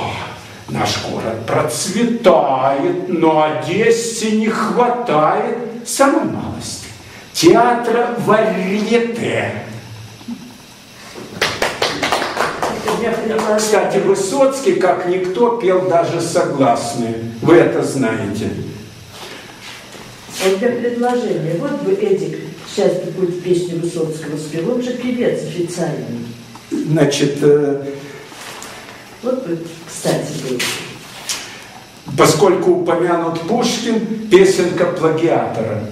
наш город процветает, но Одессе не хватает самой малости. Театра варьете. Кстати, Высоцкий, как никто, пел даже согласные. Вы это знаете. Это предложение. Вот бы Эдик сейчас какую-то песню Высоцкого спел. Он же певец официальный. Значит, э... вот бы, кстати, был. Поскольку упомянут Пушкин, песенка плагиатора.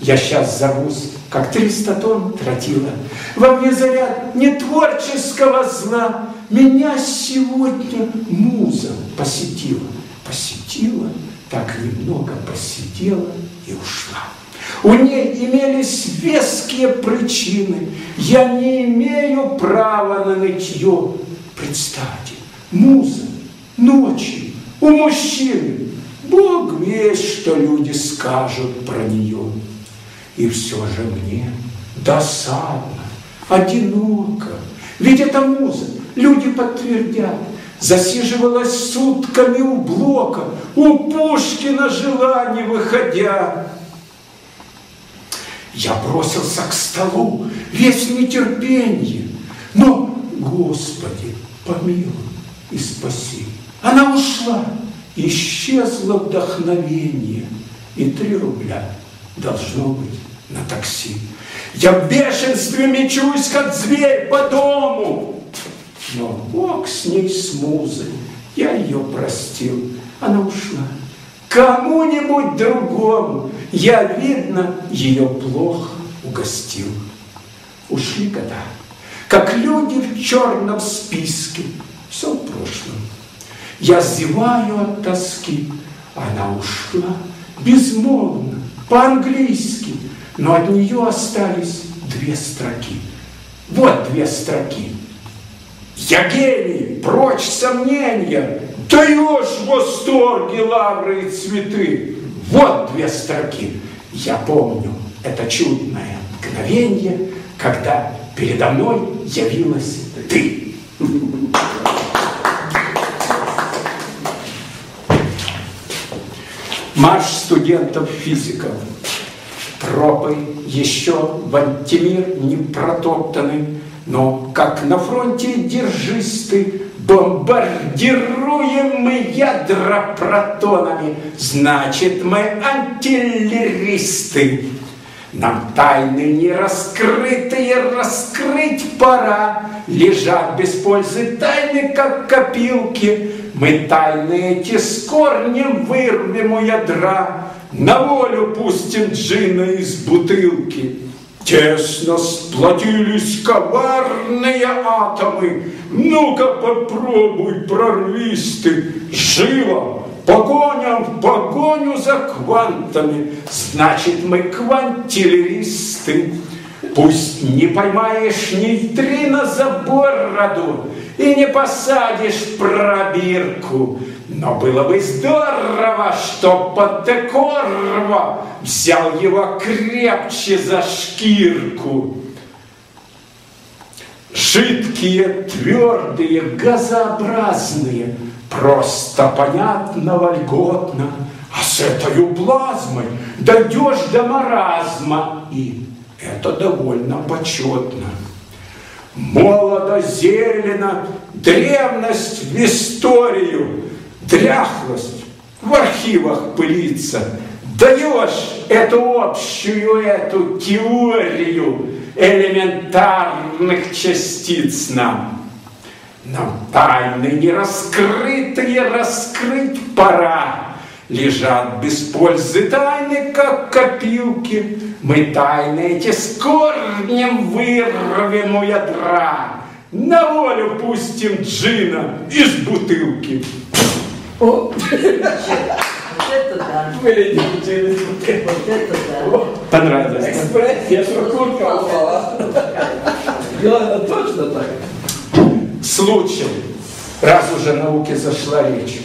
Я сейчас зовусь, как триста тонн тротила. Во мне заряд не творческого зла. Меня сегодня муза посетила. Посетила, так немного посидела и ушла. У ней имелись веские причины. Я не имею права на нытье. Представьте, муза ночью у мужчины. Бог весть, что люди скажут про нее. И все же мне досадно, одиноко. Ведь это музыка, люди подтвердят. Засиживалась сутками у Блока, у Пушкина жила, не выходя. Я бросился к столу, весь в нетерпении, но, Господи, помилуй и спаси. Она ушла, исчезло вдохновение, и три рубля должно быть на такси. Я в бешенстве мечусь, как зверь по дому. Но Бог с ней, с музой, я ее простил, она ушла. Кому-нибудь другому я, видно, ее плохо угостил. Ушли года, как люди в черном списке, все в прошлом. Я зеваю от тоски, она ушла безмолвно, по-английски, но от нее остались две строки. Вот две строки. Я гений, прочь сомнения, даешь восторги, лавры и цветы. Вот две строки. Я помню это чудное мгновенье, когда передо мной явилась ты. Марш студентов-физиков. Тропы еще в антимир не протоптаны, но, как на фронте держись ты, бомбардируемы ядра протонами, значит, мы артиллеристы. Нам тайны нераскрытые раскрыть пора, лежат без пользы тайны, как копилки. Мы тайны эти с корнем вырвем у ядра, на волю пустим джина из бутылки. Тесно сплотились коварные атомы. Ну-ка попробуй, прорвись ты, живо, погоням в погоню за квантами. Значит, мы квантилеристы. Пусть не поймаешь нейтрино за бороду и не посадишь пробирку, но было бы здорово, чтоб Подекорова взял его крепче за шкирку. Жидкие, твердые, газообразные, просто понятно, вольготно, а с этой плазмой дойдешь до маразма, и это довольно почетно. Молодо, зелено, древность в историю, дряхлость в архивах пылится. Даешь эту общую, эту теорию элементарных частиц нам. Нам тайны нераскрытые раскрыть пора. Лежат без пользы тайны, как копилки. Мы тайны эти с корнем вырвем у ядра. На волю пустим джина из бутылки. О. Вот это да. Вылетел джин из бутылки. Вот это да. Понравилось. Экспрессия. Я точно так. Случай. Раз уже науке зашла речь.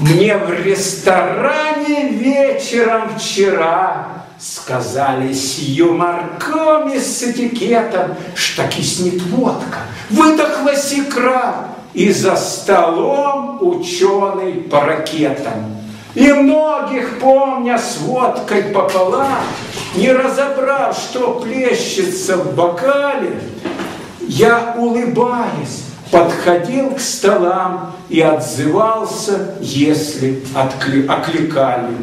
Мне в ресторане вечером вчера сказали с юморком и с этикетом, что киснет водка, выдохлась икра, и за столом ученый по ракетам. И многих, помня с водкой пополам, не разобрав, что плещется в бокале, я, улыбаясь, подходил к столам и отзывался, если откли... окликали.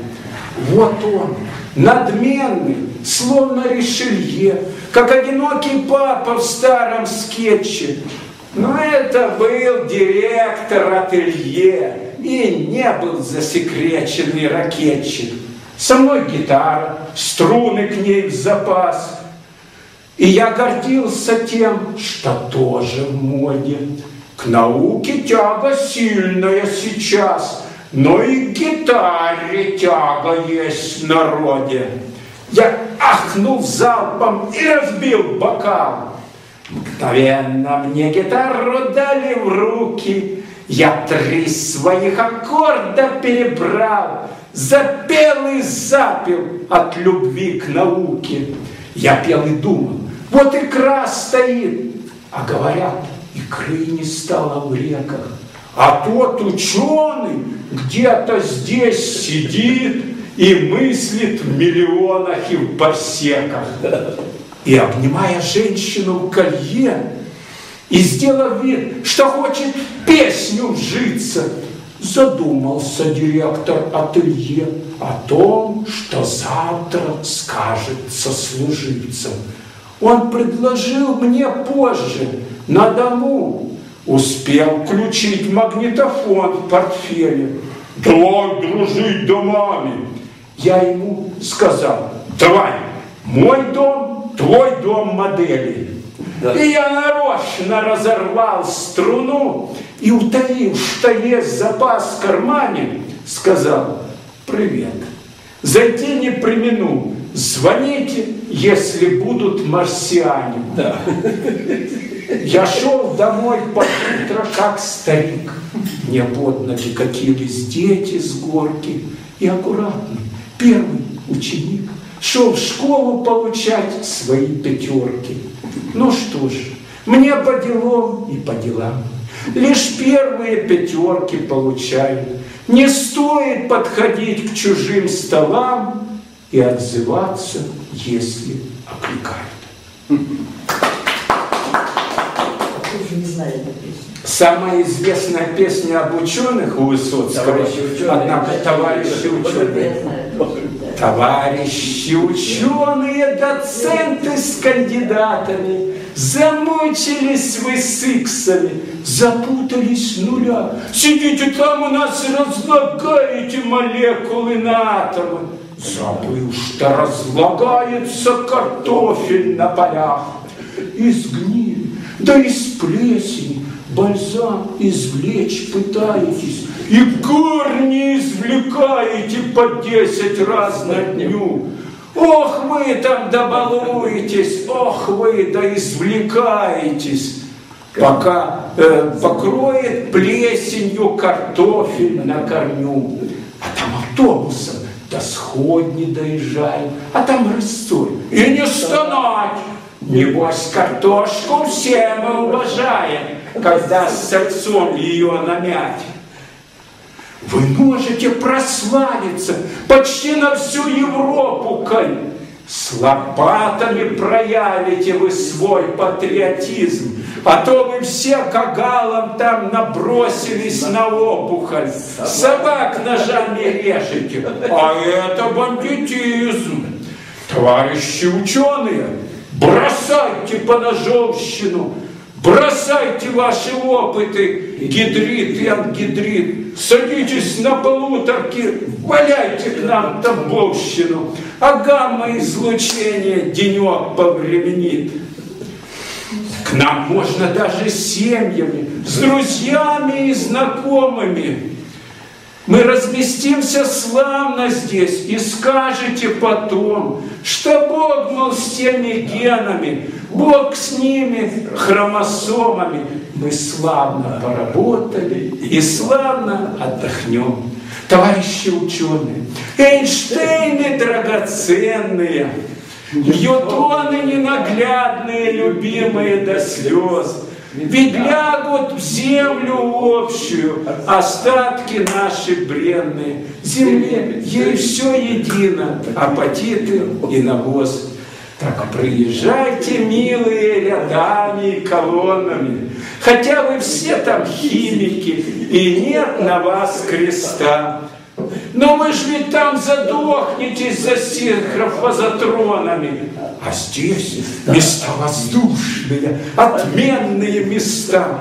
Вот он, надменный, словно Ришелье, как одинокий папа в старом скетче. Но это был директор ателье и не был засекреченный ракетчик. Со мной гитара, струны к ней в запас. И я гордился тем, что тоже в моде. К науке тяга сильная сейчас, но и к гитаре тяга есть в народе. Я ахнул залпом и разбил бокал. Мгновенно мне гитару дали в руки. Я три своих аккорда перебрал, запел и запел от любви к науке. Я пел и думал, Вот икра стоит. А говорят, икры не стало в реках. А тот ученый где-то здесь сидит и мыслит в миллионах и в парсеках. И, обнимая женщину в колье, и сделав вид, что хочет песню вжиться, задумался директор ателье о том, что завтра скажет сослуживцам. Он предложил мне позже на дому. Успел включить магнитофон в портфеле. Давай дружить домами. Я ему сказал: давай, мой дом, твой дом модели. Да. И я нарочно разорвал струну и, утаив, что есть запас в кармане, сказал: привет. Зайти не примену. Звоните, если будут марсиане. Да. Я шел домой под утро, как старик. Мне под ноги катились дети с горки. И аккуратно первый ученик шел в школу получать свои пятерки. Ну что ж, мне по делам и по делам. Лишь первые пятерки получаю. Не стоит подходить к чужим столам и отзываться, если окликают. Самая известная песня об ученых у Высоцкого, однако товарищи ученые, товарищи ученые, доценты с кандидатами, замучились вы с иксами, запутались нуля. Сидите там у нас и разлагаете молекулы на атомы. Забыл, что разлагается картофель на полях. Из гнили, да из плесени бальзам извлечь пытаетесь, и корни извлекаете по десять раз на дню. Ох вы там добалуетесь, ох вы да извлекаетесь, пока э, покроет плесенью картофель на корню. А там автобусом до сходни доезжаем, а там рысцой. И не стонать! Небось, картошку все мы уважаем, когда с сальцом ее намять. Вы можете прославиться почти на всю Европу, коль с лопатами проявите вы свой патриотизм, а то вы все кагалом там набросились на опухоль, собак ножами режете, а это бандитизм. Товарищи ученые, бросайте поножовщину, бросайте ваши опыты, гидрит и ангидрит, садитесь на полуторки, валяйте к нам тамбовщину, а гамма-излучение денек повременит. К нам можно даже с семьями, с друзьями и знакомыми. Мы разместимся славно здесь, и скажете потом, что Бог, мол, с теми генами, Бог с ними хромосомами. Мы славно поработали и славно отдохнем. Товарищи ученые, Эйнштейны драгоценные, Ньютоны ненаглядные, любимые до слез, ведь лягут в землю общую остатки наши бренные. Земле ей все едино, апатиты и навоз. Так приезжайте, милые, рядами и колоннами, хотя вы все там химики и нет на вас креста. Но вы ж ведь там задохнетесь за синхрофазотронами. А здесь места воздушные, отменные места.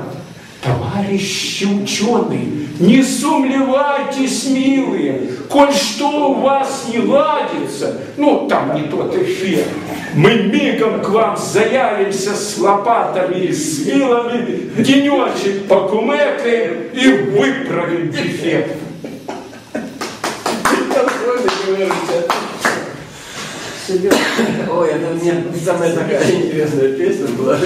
Товарищи ученые, не сумлевайтесь, милые, коль что у вас не ладится, ну там не тот эффект, мы мигом к вам заявимся с лопатами и с вилами, денечек покумекаем и выправим дефект. Ой, это у меня самая такая интересная песня была.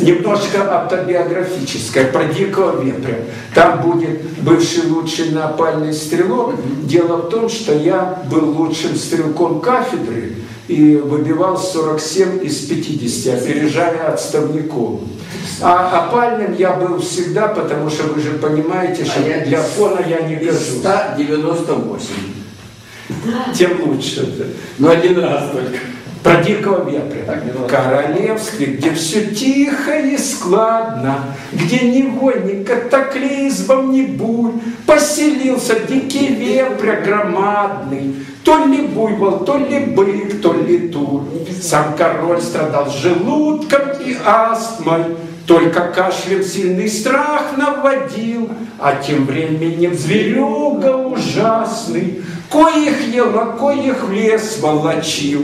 Немножко автобиографическая, про дикого вепря. Там будет бывший лучший напальный стрелок. Дело в том, что я был лучшим стрелком кафедры. и выбивал сорок семь из пятидесяти, опережая отставников. А опальным я был всегда, потому что вы же понимаете, что а для фона я не горжусь. сто девяносто восемь. Тем лучше. Но один раз только. Про дикого вепря. В королевстве, где все тихо и складно, где ни войн, ни катаклизмом, ни бурь, поселился дикий вепря громадный, то ли буйвол, то ли бык, то ли тур. Сам король страдал желудком и астмой, только кашлем сильный страх наводил, а тем временем зверюга ужасный, коих ел, а коих в лес волочил.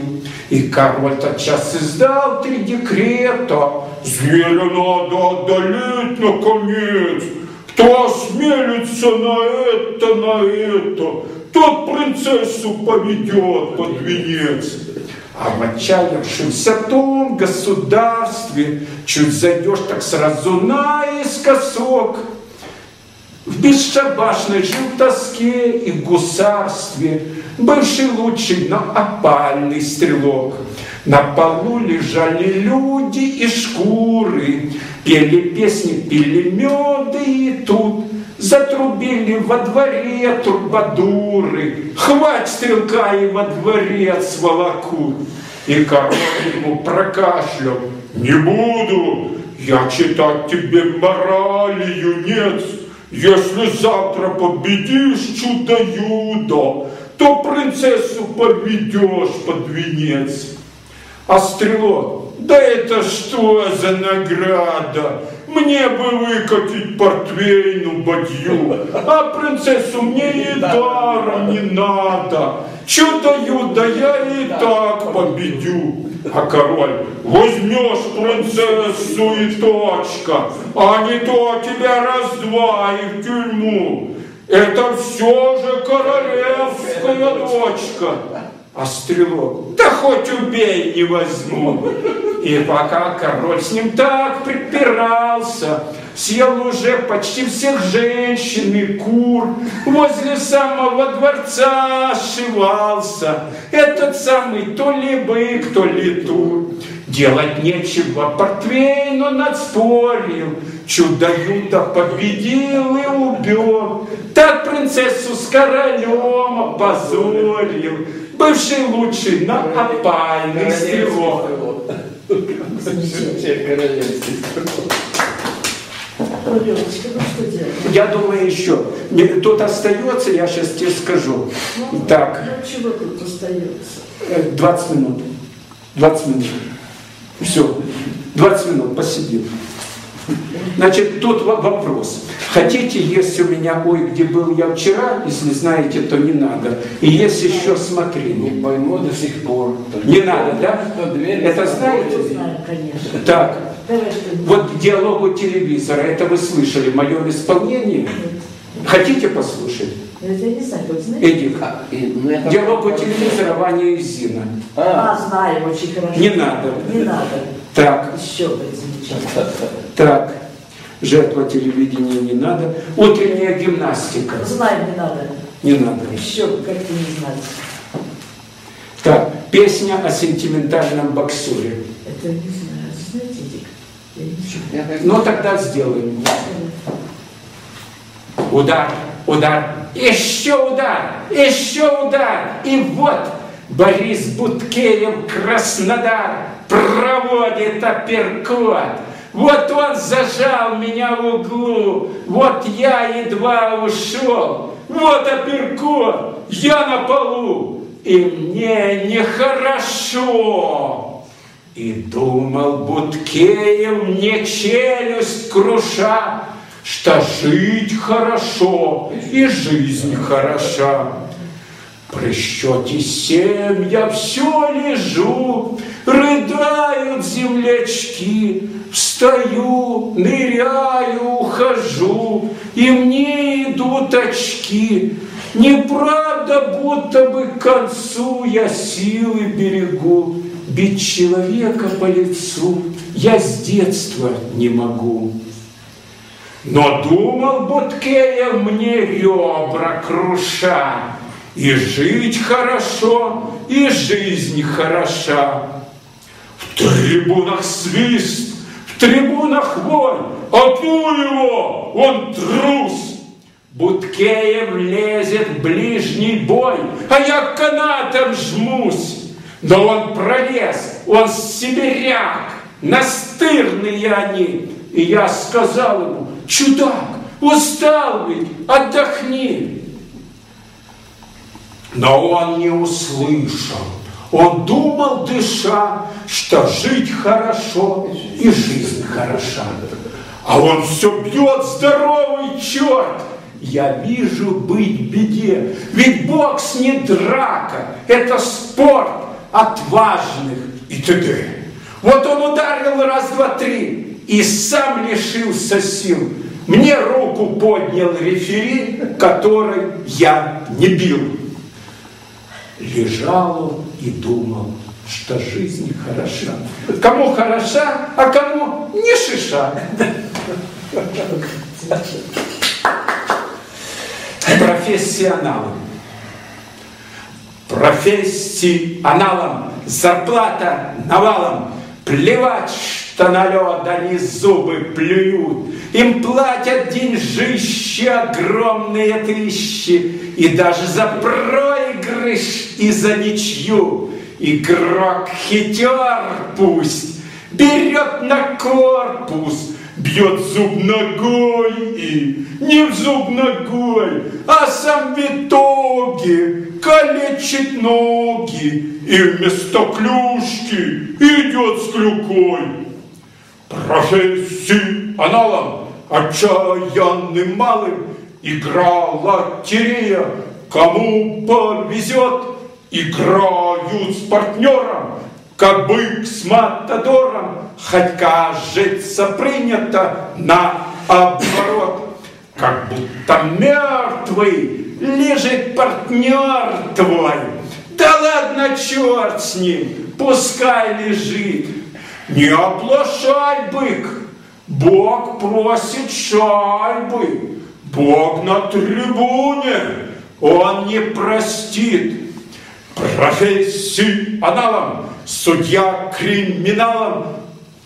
И король тотчас издал три декрета: зверя надо одолеть наконец, кто осмелится на это, на это, тот принцессу поведет под венец. А в отчаявшемся том государстве чуть зайдешь, так сразу наискосок. В бесшабашной жил тоске и в гусарстве бывший лучший, но опальный стрелок. На полу лежали люди и шкуры, пели песни, пили меды, и тут затрубили во дворе трубадуры: хвать стрелка и во дворец волоку. И король ему прокашлял: не буду я читать тебе морали, юнец, если завтра победишь чудо-юдо, то принцессу поведешь под венец. А стрелок: да это что за награда? Мне бы выкатить портвейну бадью, а принцессу мне и даром не надо. Чудо-юдо я и так победю. А король: возьмешь принцессу и точка, а не то тебя раз-два и в тюрьму. Это все же королевская дочка. А стрелок: да хоть убей, не возьму. И пока король с ним так припирался, съел уже почти всех женщин и кур, возле самого дворца сшивался этот самый то ли бык, то ли тур. Делать нечего, портвейну надспорил, чудо-юдо победил и убил, так принцессу с королем опозорил, бывший лучший, но опальный стрелок. Я думаю, еще тут остается, я сейчас тебе скажу. Ну, так. Чего тут остается? двадцать минут. двадцать минут. Все. двадцать минут посидим. Значит, тут вопрос. Хотите, есть у меня «Ой, где был я вчера», если знаете, то не надо. И есть еще «Смотрение». Не пойму до сих пор. Не надо, да? Это знаете? Конечно. Так. Вот диалог у телевизора, это вы слышали, мое исполнение. Хотите послушать? Я не знаю, вы знаете. Диалог у телевизора Ваня и Зина. А, знаем, очень хорошо. Не надо. Не надо. Так. Еще Так, жертва телевидения не надо. Утренняя гимнастика. Знаем, не надо. Не надо. Еще как-то не знать. Так, песня о сентиментальном боксере. Это не знаю, знаете, я не знаю. Ну тогда сделаем. Удар, удар, еще удар, еще удар. И вот Борис Буткеев, Краснодар, проводит апперкот. Вот он зажал меня в углу, вот я едва ушел, вот апперкот, я на полу, и мне нехорошо. И думал Буткеев, мне челюсть круша, что жить хорошо и жизнь хороша. При счете семь я все лежу, рыдают землячки, встаю, ныряю, ухожу, и мне идут очки. Неправда, будто бы к концу я силы берегу, бить человека по лицу я с детства не могу. Но думал Буткеев, мне ребра круша, И жить хорошо, и жизнь хороша. В трибунах свист, в трибунах вонь, а ну его, он трус. Буткеем лезет ближний бой, а я канатом жмусь. Но он пролез, он сибиряк, настырные они. И я сказал ему: чудак, устал ведь, отдохни. Но он не услышал, он думал, дыша, что жить хорошо и жизнь хороша. А он все бьет, здоровый черт. Я вижу, быть беде, ведь бокс не драка, это спорт отважных и т.д. Вот он ударил раз, два, три, и сам лишился сил. Мне руку поднял рефери, который я не бил. Лежал он и думал, что жизнь хороша. Кому хороша, а кому не шиша. Профессионалам. Профессионалам. Зарплата навалом. Плевать, что на лед они зубы плюют. Им платят деньжищи, огромные тыщи. И даже за проигрыш и за ничью. Игрок хитер пусть, берет на корпус, бьет зуб ногой и не в зуб ногой, а сам в итоге калечит ноги и вместо клюшки идет с клюкой. Профессионалом, отчаянным малым, играла лотерея, кому повезет, играют с партнером, как бык с матадором, хоть кажется принято наоборот. Как будто мертвый лежит партнер твой. Да ладно, черт с ним, пускай лежит. Не оплошай, бык, Бог просит шайбы. Бог на трибуне, он не простит. Профессионалом, судья криминалом,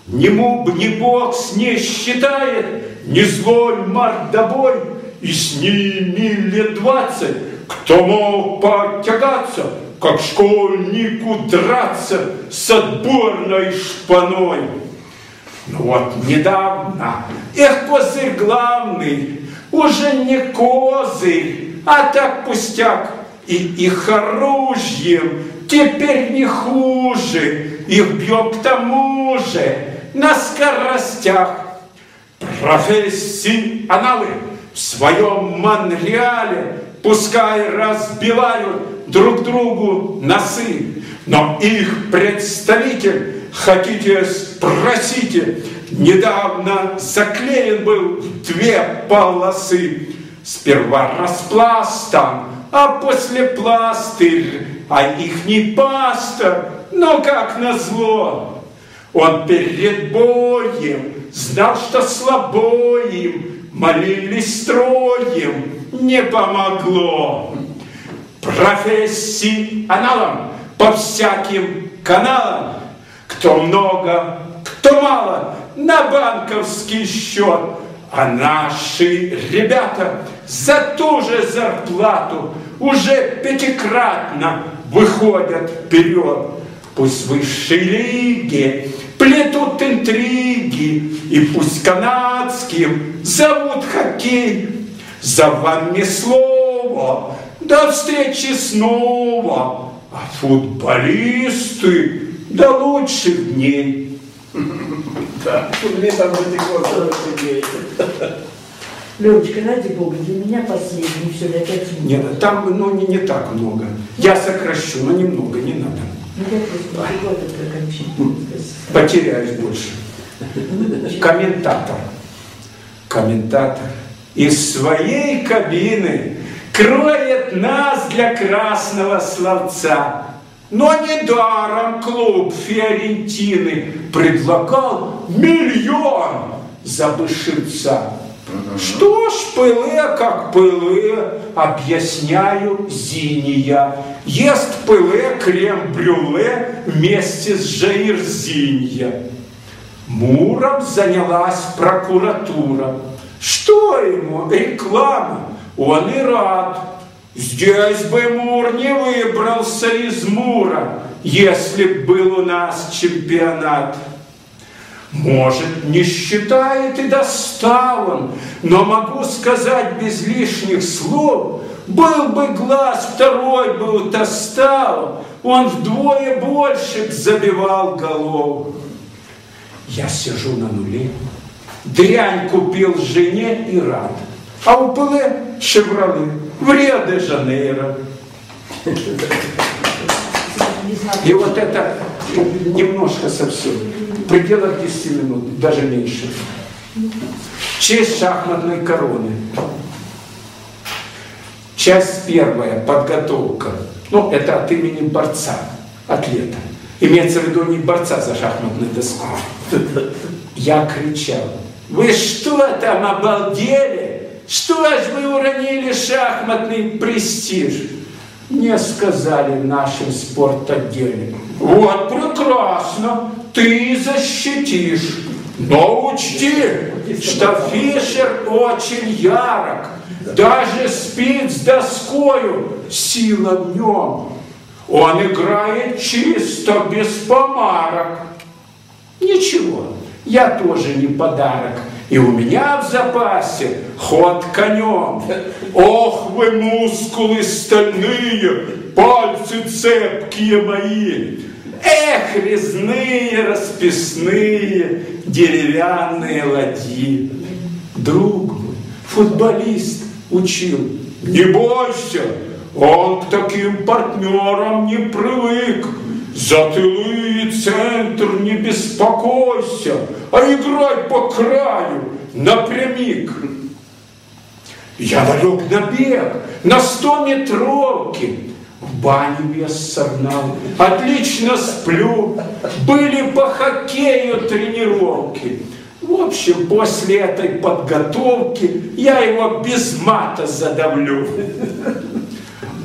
ни муб, ни бокс не считает, ни злой мордобой, и с ними лет двадцать, кто мог потягаться, как школьнику драться с отборной шпаной. Но вот недавно, эх, козырь главный, уже не козырь, а так пустяк, и их оружием теперь не хуже, их бьем к тому же на скоростях. Профессионалы в своем Монреале пускай разбивают друг другу носы, но их представитель, хотите спросите, недавно заклеен был в две полосы. Сперва распластом, а после пластырь, а их не пастор, но как назло. Он перед боем знал, что слабоим, молились строем, не помогло. Профессионалам по всяким каналам, кто много, кто мало, на банковский счет, а наши ребята за ту же зарплату уже пятикратно выходят вперед. Пусть высшие лиги плетут интриги, и пусть канадским зовут хоккей. За вами слово, до встречи снова, а футболисты до лучших дней. Лёночка, ради бога, для меня последний, все, я опять... Нет, там, ну, не, не так много. Я сокращу, но немного, не надо. Ну, я просто не готова к окончанию. Потеряюсь больше. Комментатор. Комментатор из своей кабины кроет нас для красного словца. Но недаром клуб Фиорентины предлагал миллион за бывшего. Что ж, пыле, как пыле, объясняю зинья. Ест пыле крем-брюле вместе с жирзинья. Муром занялась прокуратура. Что ему? Реклама. Он и рад. Здесь бы Мур не выбрался из Мура, если б был у нас чемпионат. Может, не считает и достал он, но могу сказать без лишних слов, был бы глаз второй был достал, он вдвое больше забивал голов. Я сижу на нуле, дрянь купил жене и рад, а у пыле шевролы в Рио-де-Жанейро. И вот это немножко совсем, в пределах десяти минут, даже меньше. Честь шахматной короны. Часть первая, подготовка. Ну, это от имени борца, атлета. Имеется в виду не борца за шахматную доску. Я кричал: вы что там обалдели? Что ж вы уронили шахматный престиж? Мне сказали в нашем спортотделе. Вот прекрасно, ты защитишь. Но учти, что Фишер очень ярок. Даже спит с доскою, сила в нем. Он играет чисто, без помарок. Ничего, я тоже не подарок. И у меня в запасе ход конем. Ох вы, мускулы стальные, пальцы цепкие мои. Эх, резные, расписные, деревянные ладьи. Друг мой, футболист, учил. Не бойся, он к таким партнерам не привык. За тылы и центр не беспокойся, а играй по краю, напрямик. Я лег на бег, на стометровке, в баню вес согнал, отлично сплю, были по хоккею тренировки. В общем, после этой подготовки я его без мата задавлю.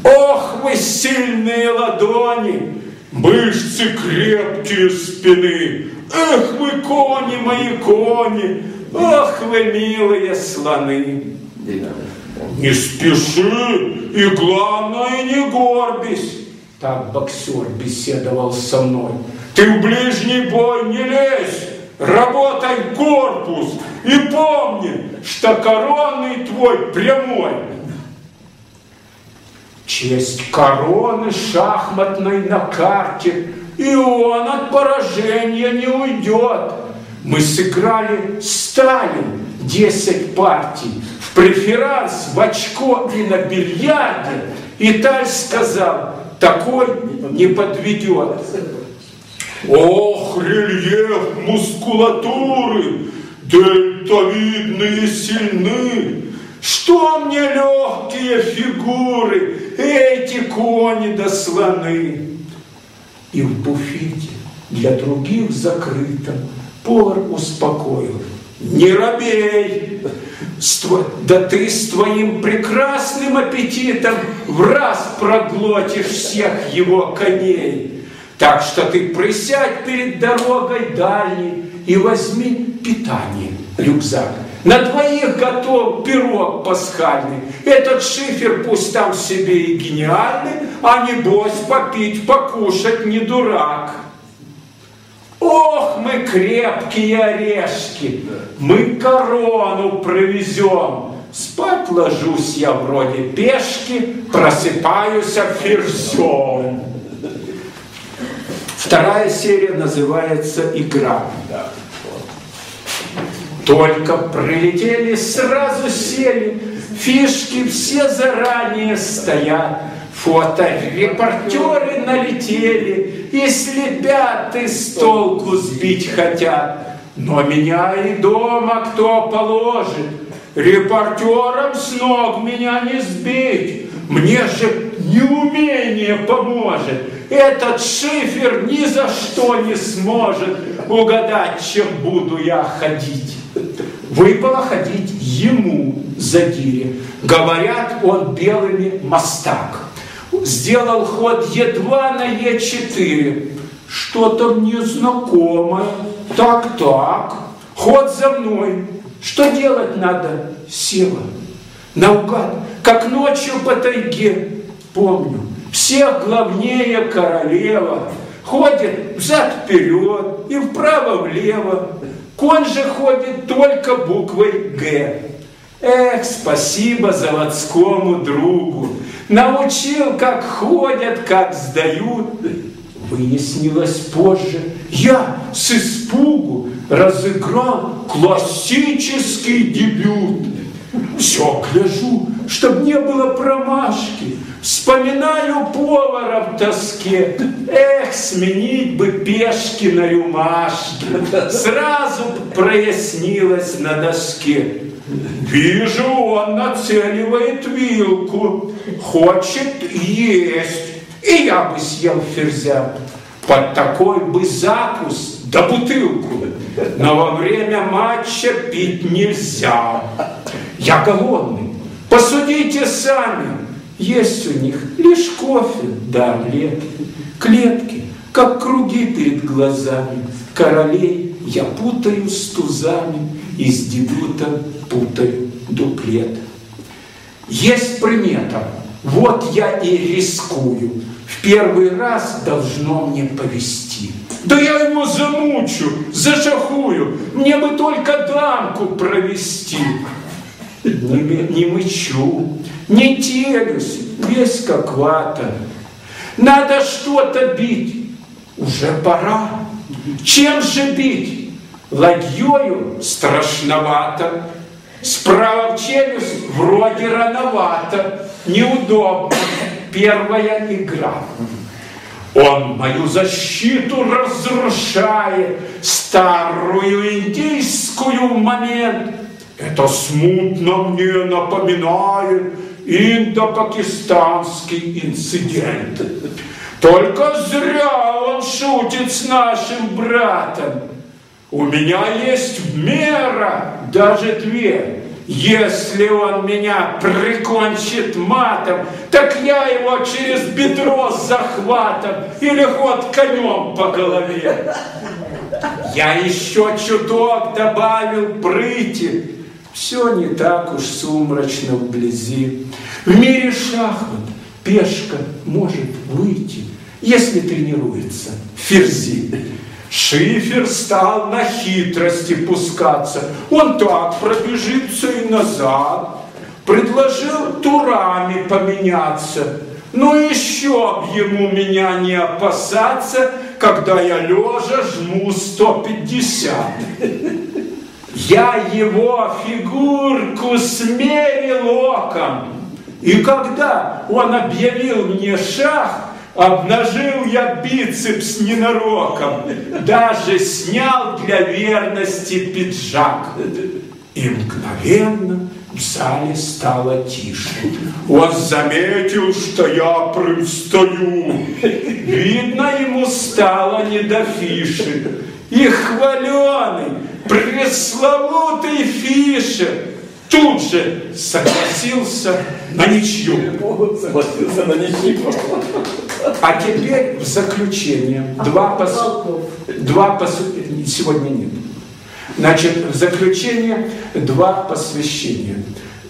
Ох, вы сильные ладони, мышцы крепкие спины, эх, вы кони, мои кони, ах вы милые слоны. Не спеши и, главное, не горбись. Так боксер беседовал со мной. Ты в ближний бой не лезь, работай корпус и помни, что коронный твой прямой. Честь короны шахматной на карте, и он от поражения не уйдет. Мы сыграли с Сталин десять партий, в преферанс, в очко и на бильярде. И Таль сказал: такой не подведет. Ох, рельеф мускулатуры, дельтовидные сильны. Что мне легкие фигуры, эти кони да слоны. И в буфете для других закрытом повар успокоил: не робей, да ты с твоим прекрасным аппетитом в раз проглотишь всех его коней. Так что ты присядь перед дорогой дальней и возьми питание, рюкзак. На двоих готов пирог пасхальный. Этот шифер пусть там себе и гениальный, а небось попить, покушать не дурак. Ох, мы крепкие орешки, мы корону провезем. Спать ложусь я вроде пешки, просыпаюсь ферзем. Вторая серия называется «Игра». Только прилетели, сразу сели, фишки все заранее стоят. Фоторепортеры налетели и слепят, и с толку сбить хотят. Но меня и дома кто положит, репортерам с ног меня не сбить. Мне же неумение поможет, этот шифер ни за что не сможет угадать, чем буду я ходить. Выпало ходить ему, Загире. Говорят, он белыми мастак. Сделал ход едва на е четыре. Что-то мне знакомое. Так-так. Ход за мной. Что делать надо? Села. Наугад. Как ночью по тайге. Помню. Всех главнее королева. Ходит взад-вперед и вправо-влево. Конь же ходит только буквой «Г». Эх, спасибо заводскому другу. Научил, как ходят, как сдают. Выяснилось позже. Я с испугу разыграл классический дебют. Все гляжу, чтоб не было промашки. Вспоминаю повара в тоске. Эх, сменить бы пешки на рюмашки. Сразу прояснилось на доске. Вижу, он нацеливает вилку. Хочет есть. И я бы съел ферзя. Под такой бы закус, да бутылку. Но во время матча пить нельзя. Я голодный. Посудите сами. Есть у них лишь кофе да омлет. Клетки, как круги перед глазами. Королей я путаю с тузами. И с дебютом путаю дуплет. Есть примета. Вот я и рискую. В первый раз должно мне повезти. Да я его замучу, зашахую. Мне бы только дамку провести. Не, не мычу, не телюсь, весь как вата. Надо что-то бить. Уже пора. Чем же бить? Ладьёю страшновато. Справа в челюсть вроде рановато. Неудобно. Первая игра. Он мою защиту разрушает. Старую индийскую в момент. Это смутно мне напоминает индо-пакистанский инцидент. Только зря он шутит с нашим братом. У меня есть мера, даже две. Если он меня прикончит матом, так я его через бедро с захватом или ход конем по голове. Я еще чуток добавил прыти. Все не так уж сумрачно вблизи. В мире шахмат пешка может выйти, если тренируется в ферзи. Шифер стал на хитрости пускаться. Он так пробежится и назад. Предложил турами поменяться. Но еще б ему меня не опасаться, когда я лежа жму сто пятьдесят. Я его фигурку смерил оком. И когда он объявил мне шах, обнажил я бицепс ненароком. Даже снял для верности пиджак. И мгновенно в зале стало тише. Он заметил, что я пристаю. Видно, ему стало не до фиши. И хваленый пресловутый Фишер тут же согласился на ничью. Согласился на ничью. А теперь в заключение. Два посу... Два посу... Сегодня нет. Значит, в заключение два посвящения.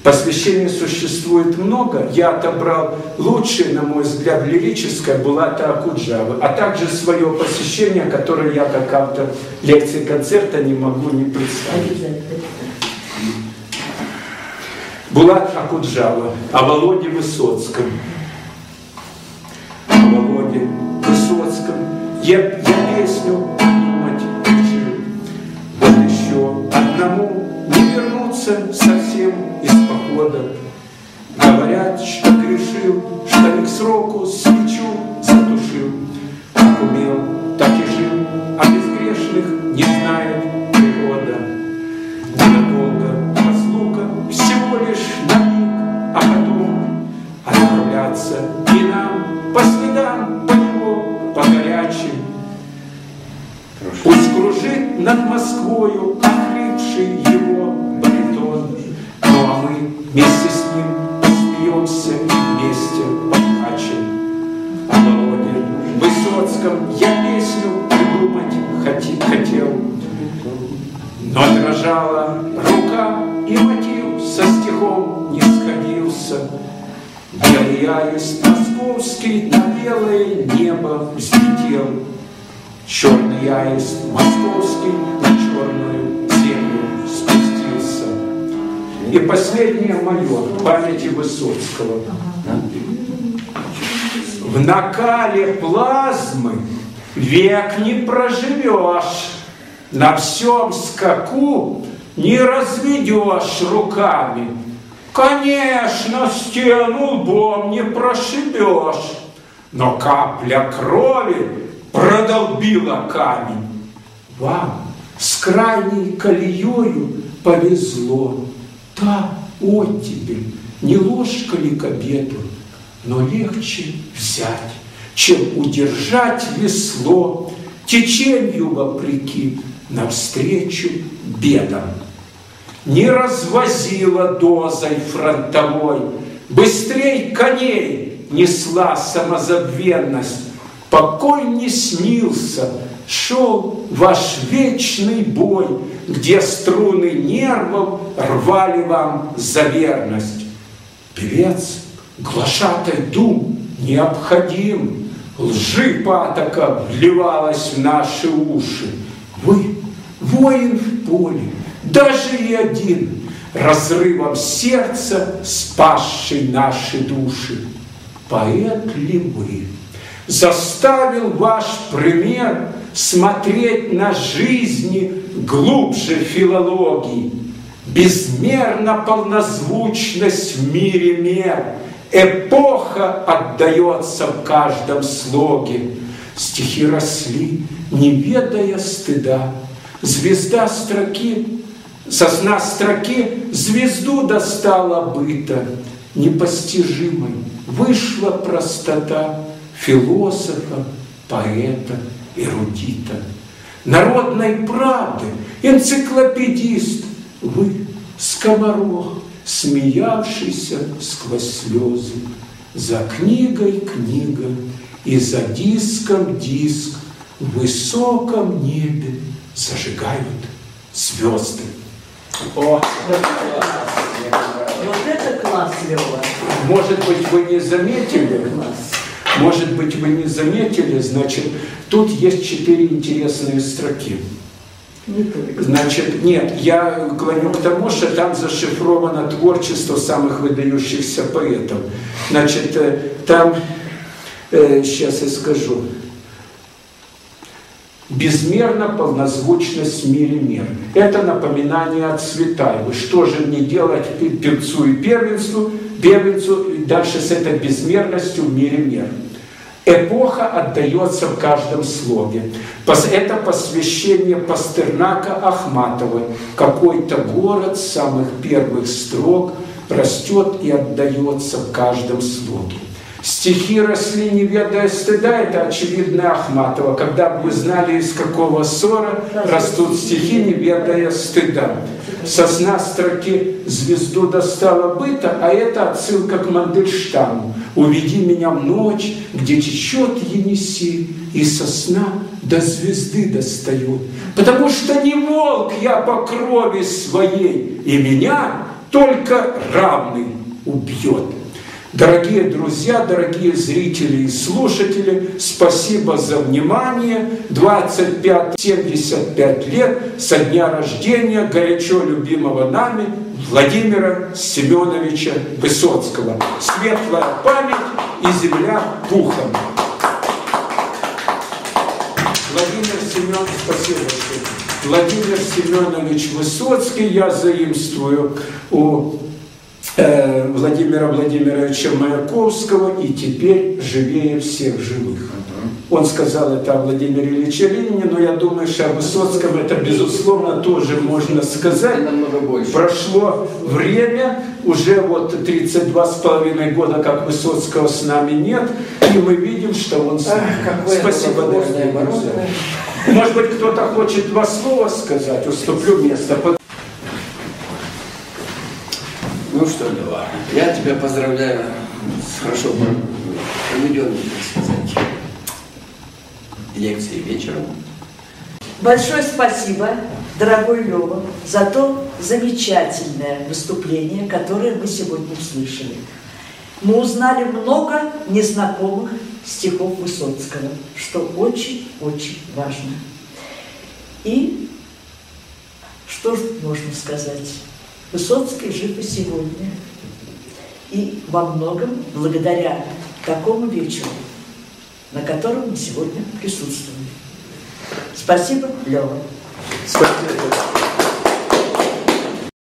Посвящений существует много. Я отобрал лучшее, на мой взгляд, лирическое Булата Окуджавы, а также свое посвящение, которое я как автор лекции концерта не могу не представить. Булат Окуджава о Володе Высоцком. О Володе Высоцком. Я, я песню думать учил. Вот еще одному не вернуться совсем из похода. Говорят, что грешил, что не к сроку свечу затушил. Как умел, так и жил, а безгрешных не знает природа. Ненадолго разлука, всего лишь на миг, а потом отправляться и нам по следам, по его, по горячим. Пусть кружит над Москвою охрипший его баритон. Ну а мы вместе с ним спьемся, вместе поплачем. О Володе Высоцком я песню придумать хоти хотел, но дрожала рука, и мотив со стихом не сходился. Белый аист московский на белое небо взлетел, черный аист московский на черную землю спустился. И последнее мое памяти Высоцкого. В накале плазмы век не проживешь, на всем скаку не разведешь руками. Конечно, стену лбом не прошибешь, но капля крови продолбила камень. Вам с крайней колеёю повезло, та оттепель не ложка ли к обеду, но легче взять, чем удержать весло, теченью вопреки навстречу бедам. Не развозила дозой фронтовой, быстрей коней несла самозабвенность. Покой не снился, шел ваш вечный бой, где струны нервов рвали вам за верность. Певец, глашатай дум, необходим, лжи патока вливалась в наши уши. Вы воин в поле, даже и один, разрывом сердца спасший наши души. Поэт ли вы? Заставил ваш пример смотреть на жизни глубже филологии. Безмерна полнозвучность в мире мер, эпоха отдается в каждом слоге. Стихи росли, не ведая стыда, звезда строки, со сна строки звезду достала быта. Непостижимой вышла простота философа, поэта, эрудита. Народной правды энциклопедист, вы скоморох, смеявшийся сквозь слезы. За книгой книга и за диском диск, в высоком небе зажигают звезды. О! Вот это класс, Лёва! Может быть, вы не заметили? Может быть, вы не заметили, значит, тут есть четыре интересные строки. Значит, нет, я клоню к тому, что там зашифровано творчество самых выдающихся поэтов. Значит, там, э, сейчас я скажу, безмерно полнозвучность в мире мер. Это напоминание от Цветаевой. Что же мне делать певцу и первенству, первенцу и дальше с этой безмерностью в мире мер. Эпоха отдается в каждом слоге. Это посвящение Пастернака Ахматовой. Какой-то город с самых первых строк растет и отдается в каждом слоге. Стихи росли, не ведая стыда, это очевидно Ахматова. Когда бы вы знали, из какого ссора растут стихи, не ведая стыда. Со сна строки звезду достала быта, а это отсылка к Мандельштаму. Уведи меня в ночь, где течет Енисей, и со сна до звезды достаю. Потому что не волк я по крови своей, и меня только равный убьет. Дорогие друзья, дорогие зрители и слушатели, спасибо за внимание. двадцать пять — семьдесят пять лет со дня рождения горячо любимого нами Владимира Семеновича Высоцкого. Светлая память и земля пухом. Владимир Семенович, спасибо. Владимир Семенович Высоцкий, я заимствую у Владимира Владимировича Маяковского, и теперь живее всех живых. Он сказал это о Владимире Ильиче Ленине, но я думаю, что о Высоцком это, безусловно, тоже можно сказать. Прошло время, уже вот тридцать два с половиной года, как Высоцкого с нами нет, и мы видим, что он с нами. Спасибо, дорогие друзья. Может быть, кто-то хочет два слова сказать, уступлю место. Ну что, Ахматова. Я тебя поздравляю с хорошо проведенной, так сказать, лекцией вечером. Большое спасибо, дорогой Лёва, за то замечательное выступление, которое мы сегодня услышали. Мы узнали много незнакомых стихов Высоцкого, что очень-очень важно. И что же можно сказать? Высоцкий жив и сегодня. И во многом благодаря такому вечеру, на котором мы сегодня присутствуем. Спасибо, Лёва. Спасибо.